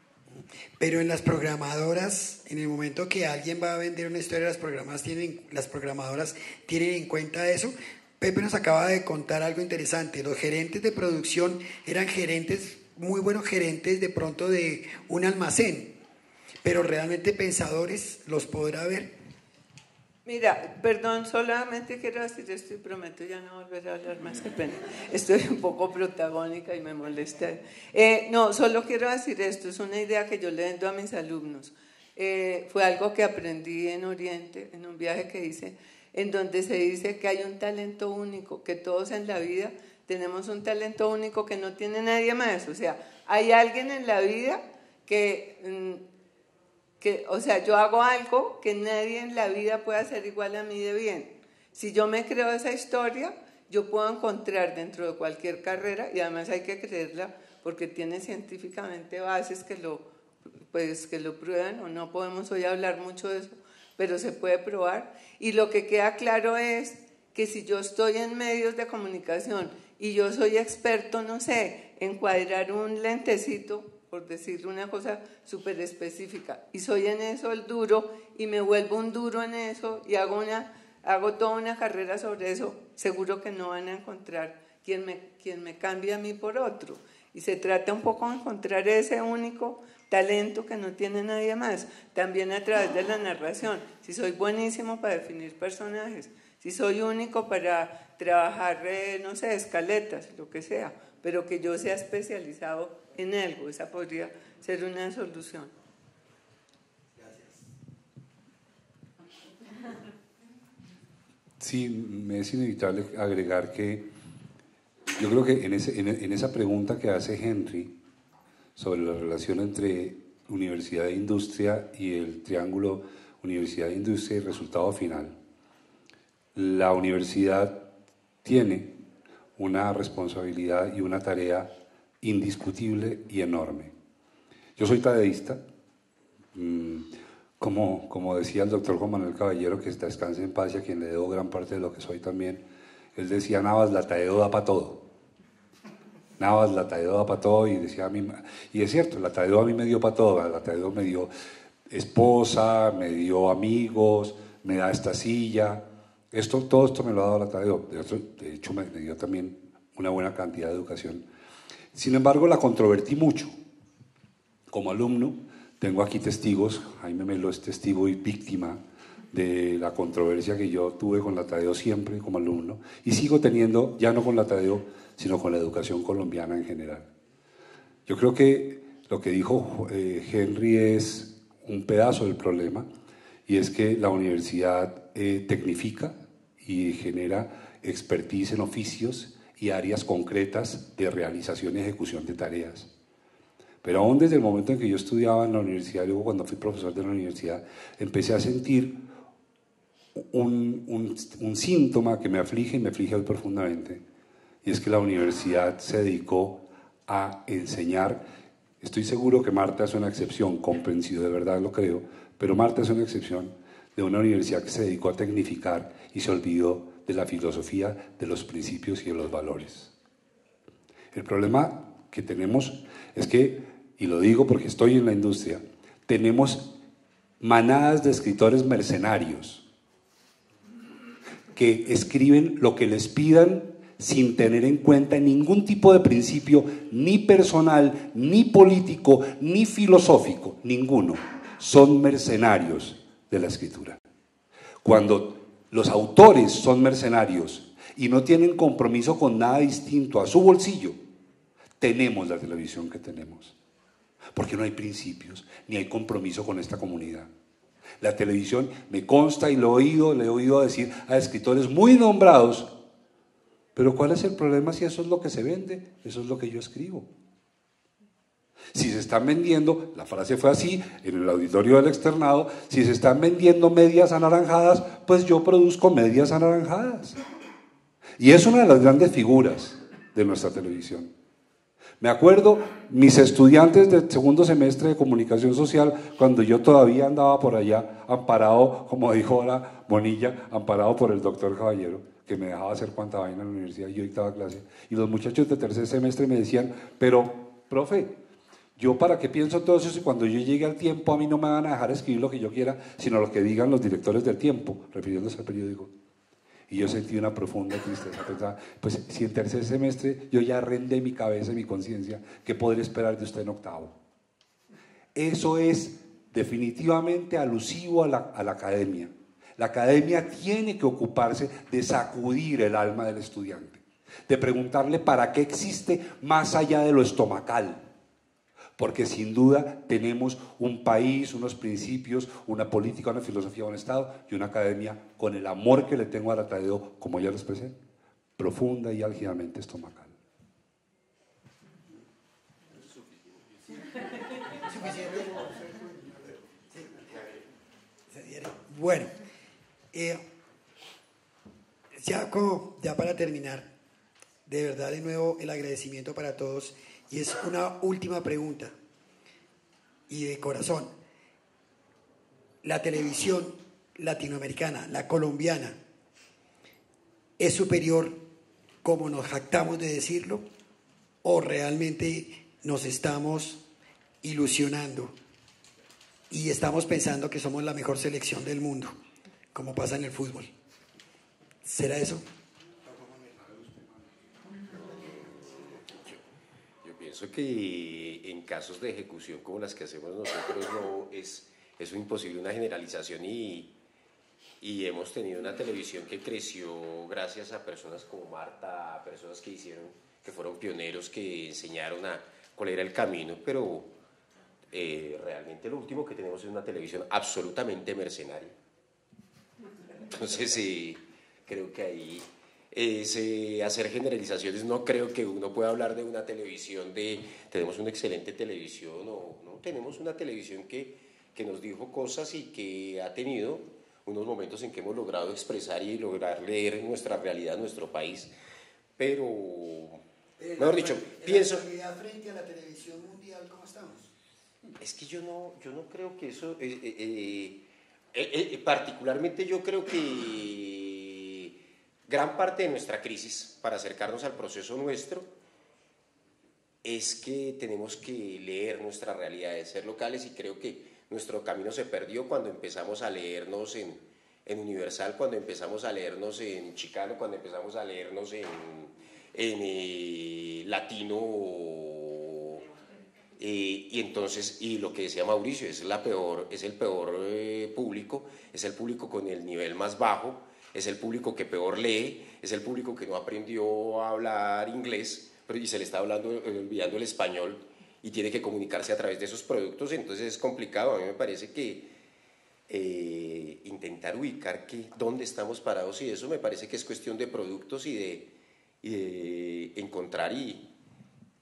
Pero en las programadoras, en el momento que alguien va a vender una historia, las programas tienen, las programadoras tienen en cuenta eso. Pepe nos acaba de contar algo interesante. Los gerentes de producción eran gerentes, muy buenos gerentes de pronto de un almacén, pero realmente pensadores los podrá ver. Mira, perdón, solamente quiero decir esto y prometo ya no volver a hablar más, que pena. Estoy un poco protagónica y me molesta. Eh, no, solo quiero decir esto, es una idea que yo le doy a mis alumnos. Eh, fue algo que aprendí en Oriente, en un viaje que hice, en donde se dice que hay un talento único, que todos en la vida tenemos un talento único que no tiene nadie más. O sea, hay alguien en la vida que... Mm, Que, o sea, yo hago algo que nadie en la vida puede hacer igual a mí de bien. Si yo me creo esa historia, yo puedo encontrar dentro de cualquier carrera, y además hay que creerla porque tiene científicamente bases que lo, pues, que lo prueban, o no podemos hoy hablar mucho de eso, pero se puede probar. Y lo que queda claro es que si yo estoy en medios de comunicación y yo soy experto, no sé, en cuadrar un lentecito, por decir una cosa súper específica, y soy en eso el duro, y me vuelvo un duro en eso, y hago, una, hago toda una carrera sobre eso, seguro que no van a encontrar quien me, quien me cambie a mí por otro. Y se trata un poco de encontrar ese único talento que no tiene nadie más, también a través de la narración. Si soy buenísimo para definir personajes, si soy único para trabajar, eh, no sé, escaletas, lo que sea, pero que yo sea especializado en algo, esa podría ser una solución. Gracias. Sí, me es inevitable agregar que yo creo que en, ese, en, en esa pregunta que hace Henry sobre la relación entre universidad e industria y el triángulo universidad-industria y resultado final, la universidad tiene una responsabilidad y una tarea indiscutible y enorme. Yo soy tadeísta, como, como decía el doctor Juan Manuel Caballero, que descanse en paz y a quien le debo gran parte de lo que soy también, él decía, Navas, la Tadeo da para todo. Navas, la Tadeo da para todo, y decía a mí, y es cierto, la Tadeo a mí me dio para todo, la Tadeo me dio esposa, me dio amigos, me da esta silla, esto, todo esto me lo ha dado la Tadeo, de hecho me, me dio también una buena cantidad de educación. Sin embargo, la controvertí mucho. Como alumno, tengo aquí testigos, Jaime Melo es testigo y víctima de la controversia que yo tuve con la Tadeo siempre como alumno, y sigo teniendo, ya no con la Tadeo, sino con la educación colombiana en general. Yo creo que lo que dijo eh, Henry es un pedazo del problema, y es que la universidad eh, tecnifica y genera expertise en oficios y áreas concretas de realización y ejecución de tareas. Pero aún desde el momento en que yo estudiaba en la universidad, luego cuando fui profesor de la universidad, empecé a sentir un, un, un síntoma que me aflige y me aflige hoy profundamente, y es que la universidad se dedicó a enseñar. Estoy seguro que Marta es una excepción, comprensivo, de verdad lo creo, pero Marta es una excepción de una universidad que se dedicó a tecnificar y se olvidó de la filosofía, de los principios y de los valores. El problema que tenemos es que, y lo digo porque estoy en la industria, tenemos manadas de escritores mercenarios que escriben lo que les pidan sin tener en cuenta ningún tipo de principio, ni personal, ni político, ni filosófico, ninguno. Son mercenarios de la escritura. Cuando los autores son mercenarios y no tienen compromiso con nada distinto a su bolsillo, tenemos la televisión que tenemos, porque no hay principios ni hay compromiso con esta comunidad. La televisión, me consta y lo he oído, le he oído decir a escritores muy nombrados, pero ¿cuál es el problema si eso es lo que se vende? Eso es lo que yo escribo. si se están vendiendo, la frase fue así, en el auditorio del externado, si se están vendiendo medias anaranjadas, pues yo produzco medias anaranjadas. Y es una de las grandes figuras de nuestra televisión. Me acuerdo, mis estudiantes del segundo semestre de comunicación social, cuando yo todavía andaba por allá, amparado, como dijo ahora Bonilla, amparado por el doctor Caballero, que me dejaba hacer cuanta vaina en la universidad, yo dictaba clase, y los muchachos de tercer semestre me decían, pero, profe, ¿yo para qué pienso todo eso si cuando yo llegue al Tiempo a mí no me van a dejar escribir lo que yo quiera, sino lo que digan los directores del Tiempo, refiriéndose al periódico? Y yo sentí una profunda tristeza, pensaba, pues si en tercer semestre yo ya rendí mi cabeza y mi conciencia, ¿qué podré esperar de usted en octavo? Eso es definitivamente alusivo a la, a la academia. La academia tiene que ocuparse de sacudir el alma del estudiante, de preguntarle para qué existe más allá de lo estomacal. Porque sin duda tenemos un país, unos principios, una política, una filosofía, un Estado y una academia con el amor que le tengo a la Tadeo, como ya lo expresé, profunda y álgidamente estomacal. Bueno, eh, ya, como, ya para terminar, de verdad de nuevo el agradecimiento para todos. Y es una última pregunta, y de corazón. ¿La televisión latinoamericana, la colombiana, es superior, como nos jactamos de decirlo, o realmente nos estamos ilusionando y estamos pensando que somos la mejor selección del mundo, como pasa en el fútbol? ¿Será eso? Eso que en casos de ejecución como las que hacemos nosotros no es, es imposible una generalización y, y hemos tenido una televisión que creció gracias a personas como Marta, a personas que hicieron, que fueron pioneros, que enseñaron a cuál era el camino, pero eh, realmente lo último que tenemos es una televisión absolutamente mercenaria. Entonces eh, creo que ahí... Es, eh, hacer generalizaciones, no creo que uno pueda hablar de una televisión de tenemos una excelente televisión o no, tenemos una televisión que, que nos dijo cosas y que ha tenido unos momentos en que hemos logrado expresar y lograr leer nuestra realidad, nuestro país, pero, pero mejor dicho, la, pienso... La realidad frente a la televisión mundial, ¿cómo estamos? Es que yo no, yo no creo que eso... Eh, eh, eh, eh, particularmente yo creo que... Gran parte de nuestra crisis, para acercarnos al proceso nuestro, es que tenemos que leer nuestras realidades, ser locales, y creo que nuestro camino se perdió cuando empezamos a leernos en, en Universal, cuando empezamos a leernos en Chicano, cuando empezamos a leernos en, en eh, Latino, eh, y entonces, y lo que decía Mauricio, es, la peor, es el peor eh, público, es el público con el nivel más bajo, es el público que peor lee, es el público que no aprendió a hablar inglés pero y se le está hablando, olvidando el español y tiene que comunicarse a través de esos productos, entonces es complicado. A mí me parece que eh, intentar ubicar que, dónde estamos parados y eso me parece que es cuestión de productos y de, y de encontrar y,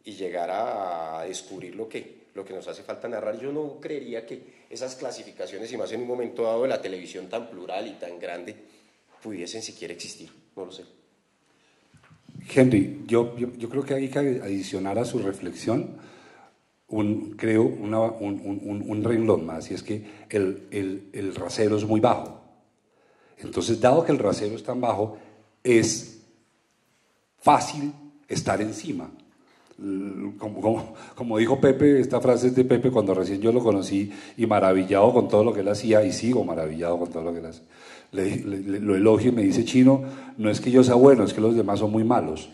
y llegar a descubrir lo que, lo que nos hace falta narrar. Yo no creería que esas clasificaciones, y más en un momento dado de la televisión tan plural y tan grande, pudiesen siquiera existir, no lo sé. Henry, yo, yo, yo creo que hay que adicionar a su reflexión, un, creo, una, un, un, un renglón más, y es que el, el, el rasero es muy bajo. Entonces, dado que el rasero es tan bajo, es fácil estar encima. Como, como, como dijo Pepe, esta frase es de Pepe cuando recién yo lo conocí, y maravillado con todo lo que él hacía, y sigo maravillado con todo lo que él hace. Le, le, lo elogio y me dice, Chino, no es que yo sea bueno, es que los demás son muy malos.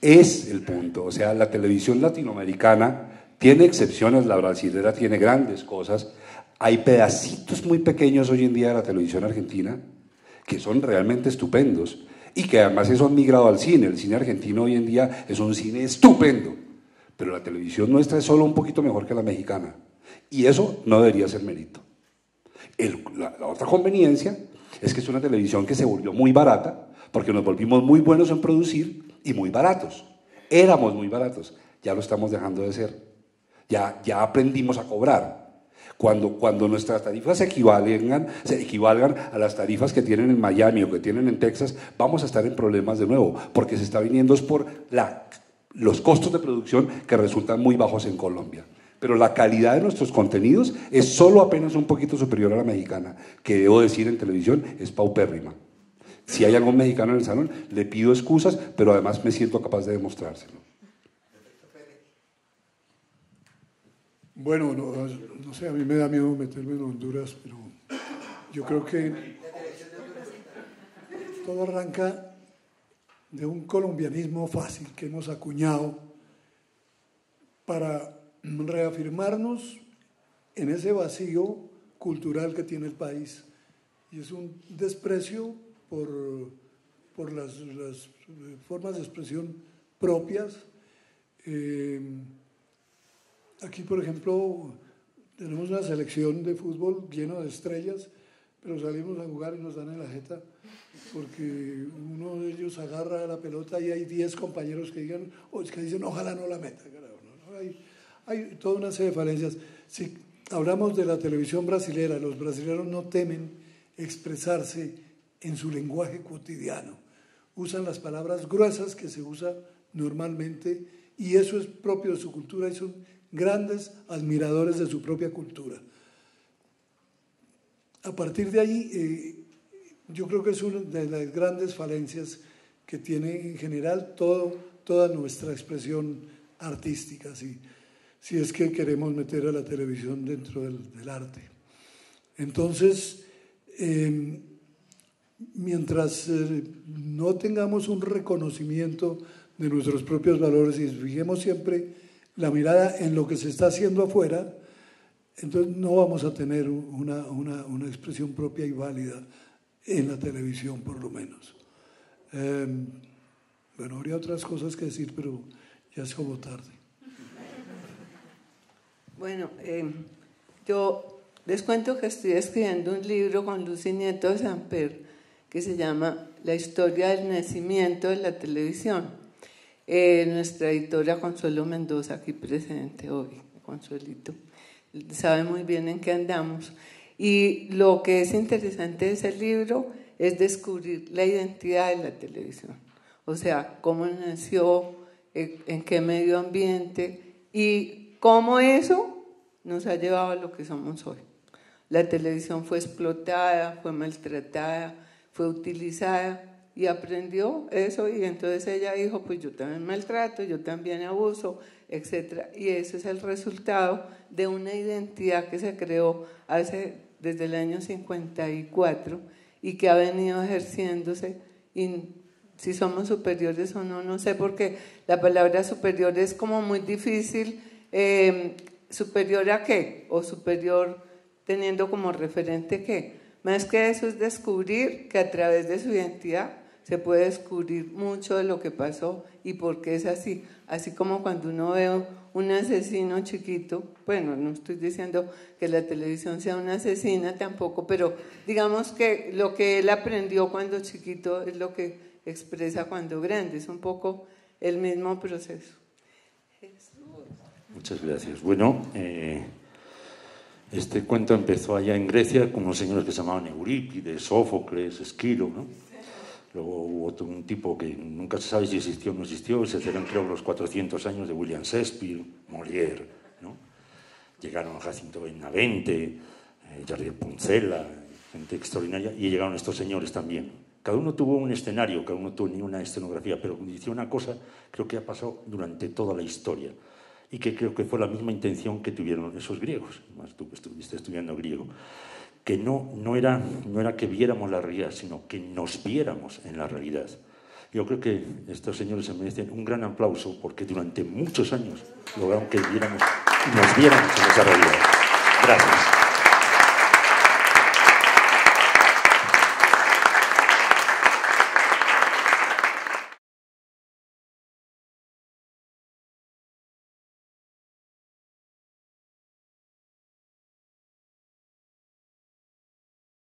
Es el punto, o sea, la televisión latinoamericana tiene excepciones, la brasilera tiene grandes cosas, hay pedacitos muy pequeños hoy en día de la televisión argentina que son realmente estupendos y que además eso han migrado al cine. El cine argentino hoy en día es un cine estupendo, pero la televisión nuestra es solo un poquito mejor que la mexicana y eso no debería ser mérito. El, la, la otra conveniencia es que es una televisión que se volvió muy barata porque nos volvimos muy buenos en producir y muy baratos. Éramos muy baratos, ya lo estamos dejando de ser. ya, ya aprendimos a cobrar. Cuando, cuando nuestras tarifas se equivalgan, se equivalgan a las tarifas que tienen en Miami o que tienen en Texas, vamos a estar en problemas de nuevo, porque se está viniendo es por la, los costos de producción que resultan muy bajos en Colombia. Pero la calidad de nuestros contenidos es solo apenas un poquito superior a la mexicana, que debo decir en televisión es paupérrima. Si hay algún mexicano en el salón, le pido excusas, pero además me siento capaz de demostrárselo. Bueno, no, no sé, a mí me da miedo meterme en Honduras, pero yo creo que todo arranca de un colombianismo fácil que hemos acuñado para reafirmarnos en ese vacío cultural que tiene el país. Y es un desprecio por, por las, las formas de expresión propias. Eh, Aquí, por ejemplo, tenemos una selección de fútbol llena de estrellas, pero salimos a jugar y nos dan en la jeta, porque uno de ellos agarra la pelota y hay diez compañeros que, digan, oh, que dicen, ojalá no la meta. No, no, hay, hay toda una serie de falencias. Si hablamos de la televisión brasilera, los brasileños no temen expresarse en su lenguaje cotidiano. Usan las palabras gruesas que se usa normalmente y eso es propio de su cultura y son grandes admiradores de su propia cultura. A partir de ahí, eh, yo creo que es una de las grandes falencias que tiene en general todo, toda nuestra expresión artística, si, si es que queremos meter a la televisión dentro del, del arte. Entonces, eh, mientras eh, no tengamos un reconocimiento de nuestros propios valores y fijemos siempre la mirada en lo que se está haciendo afuera, entonces no vamos a tener una, una, una expresión propia y válida en la televisión, por lo menos. Eh, bueno, habría otras cosas que decir, pero ya es como tarde. Bueno, eh, yo les cuento que estoy escribiendo un libro con Lucy Nieto Samper que se llama La historia del nacimiento de la televisión. Eh, nuestra editora Consuelo Mendoza, aquí presente hoy, Consuelito, sabe muy bien en qué andamos. Y lo que es interesante de ese libro es descubrir la identidad de la televisión, o sea, cómo nació, en qué medio ambiente y cómo eso nos ha llevado a lo que somos hoy. La televisión fue explotada, fue maltratada, fue utilizada, y aprendió eso y entonces ella dijo, pues yo también maltrato, yo también abuso, etcétera. Y eso es el resultado de una identidad que se creó hace, desde el año cincuenta y cuatro y que ha venido ejerciéndose. Y si somos superiores o no, no sé, porque la palabra superior es como muy difícil. Eh, ¿Superior a qué? O superior teniendo como referente qué. Más que eso es descubrir que a través de su identidad se puede descubrir mucho de lo que pasó y por qué es así. Así como cuando uno ve un asesino chiquito, bueno, no estoy diciendo que la televisión sea una asesina tampoco, pero digamos que lo que él aprendió cuando chiquito es lo que expresa cuando grande, es un poco el mismo proceso. Jesús. Muchas gracias. Bueno, eh... este cuento empezó allá en Grecia con unos señores que se llamaban Eurípides, Sófocles, Esquilo, ¿no? Luego hubo otro, un tipo que nunca se sabe si existió o no existió, se hicieron creo los cuatrocientos años de William Shakespeare, Molière, ¿no? Llegaron Jacinto Benavente, eh, Jardín Poncela, gente extraordinaria, y llegaron estos señores también. Cada uno tuvo un escenario, cada uno tenía una escenografía, pero hicieron una cosa creo que ha pasado durante toda la historia, y que creo que fue la misma intención que tuvieron esos griegos, más tú que estuviste estudiando griego, que no, no, era, no era que viéramos la realidad, sino que nos viéramos en la realidad. Yo creo que estos señores se merecen un gran aplauso porque durante muchos años lograron que viéramos, nos viéramos en esa realidad. Gracias.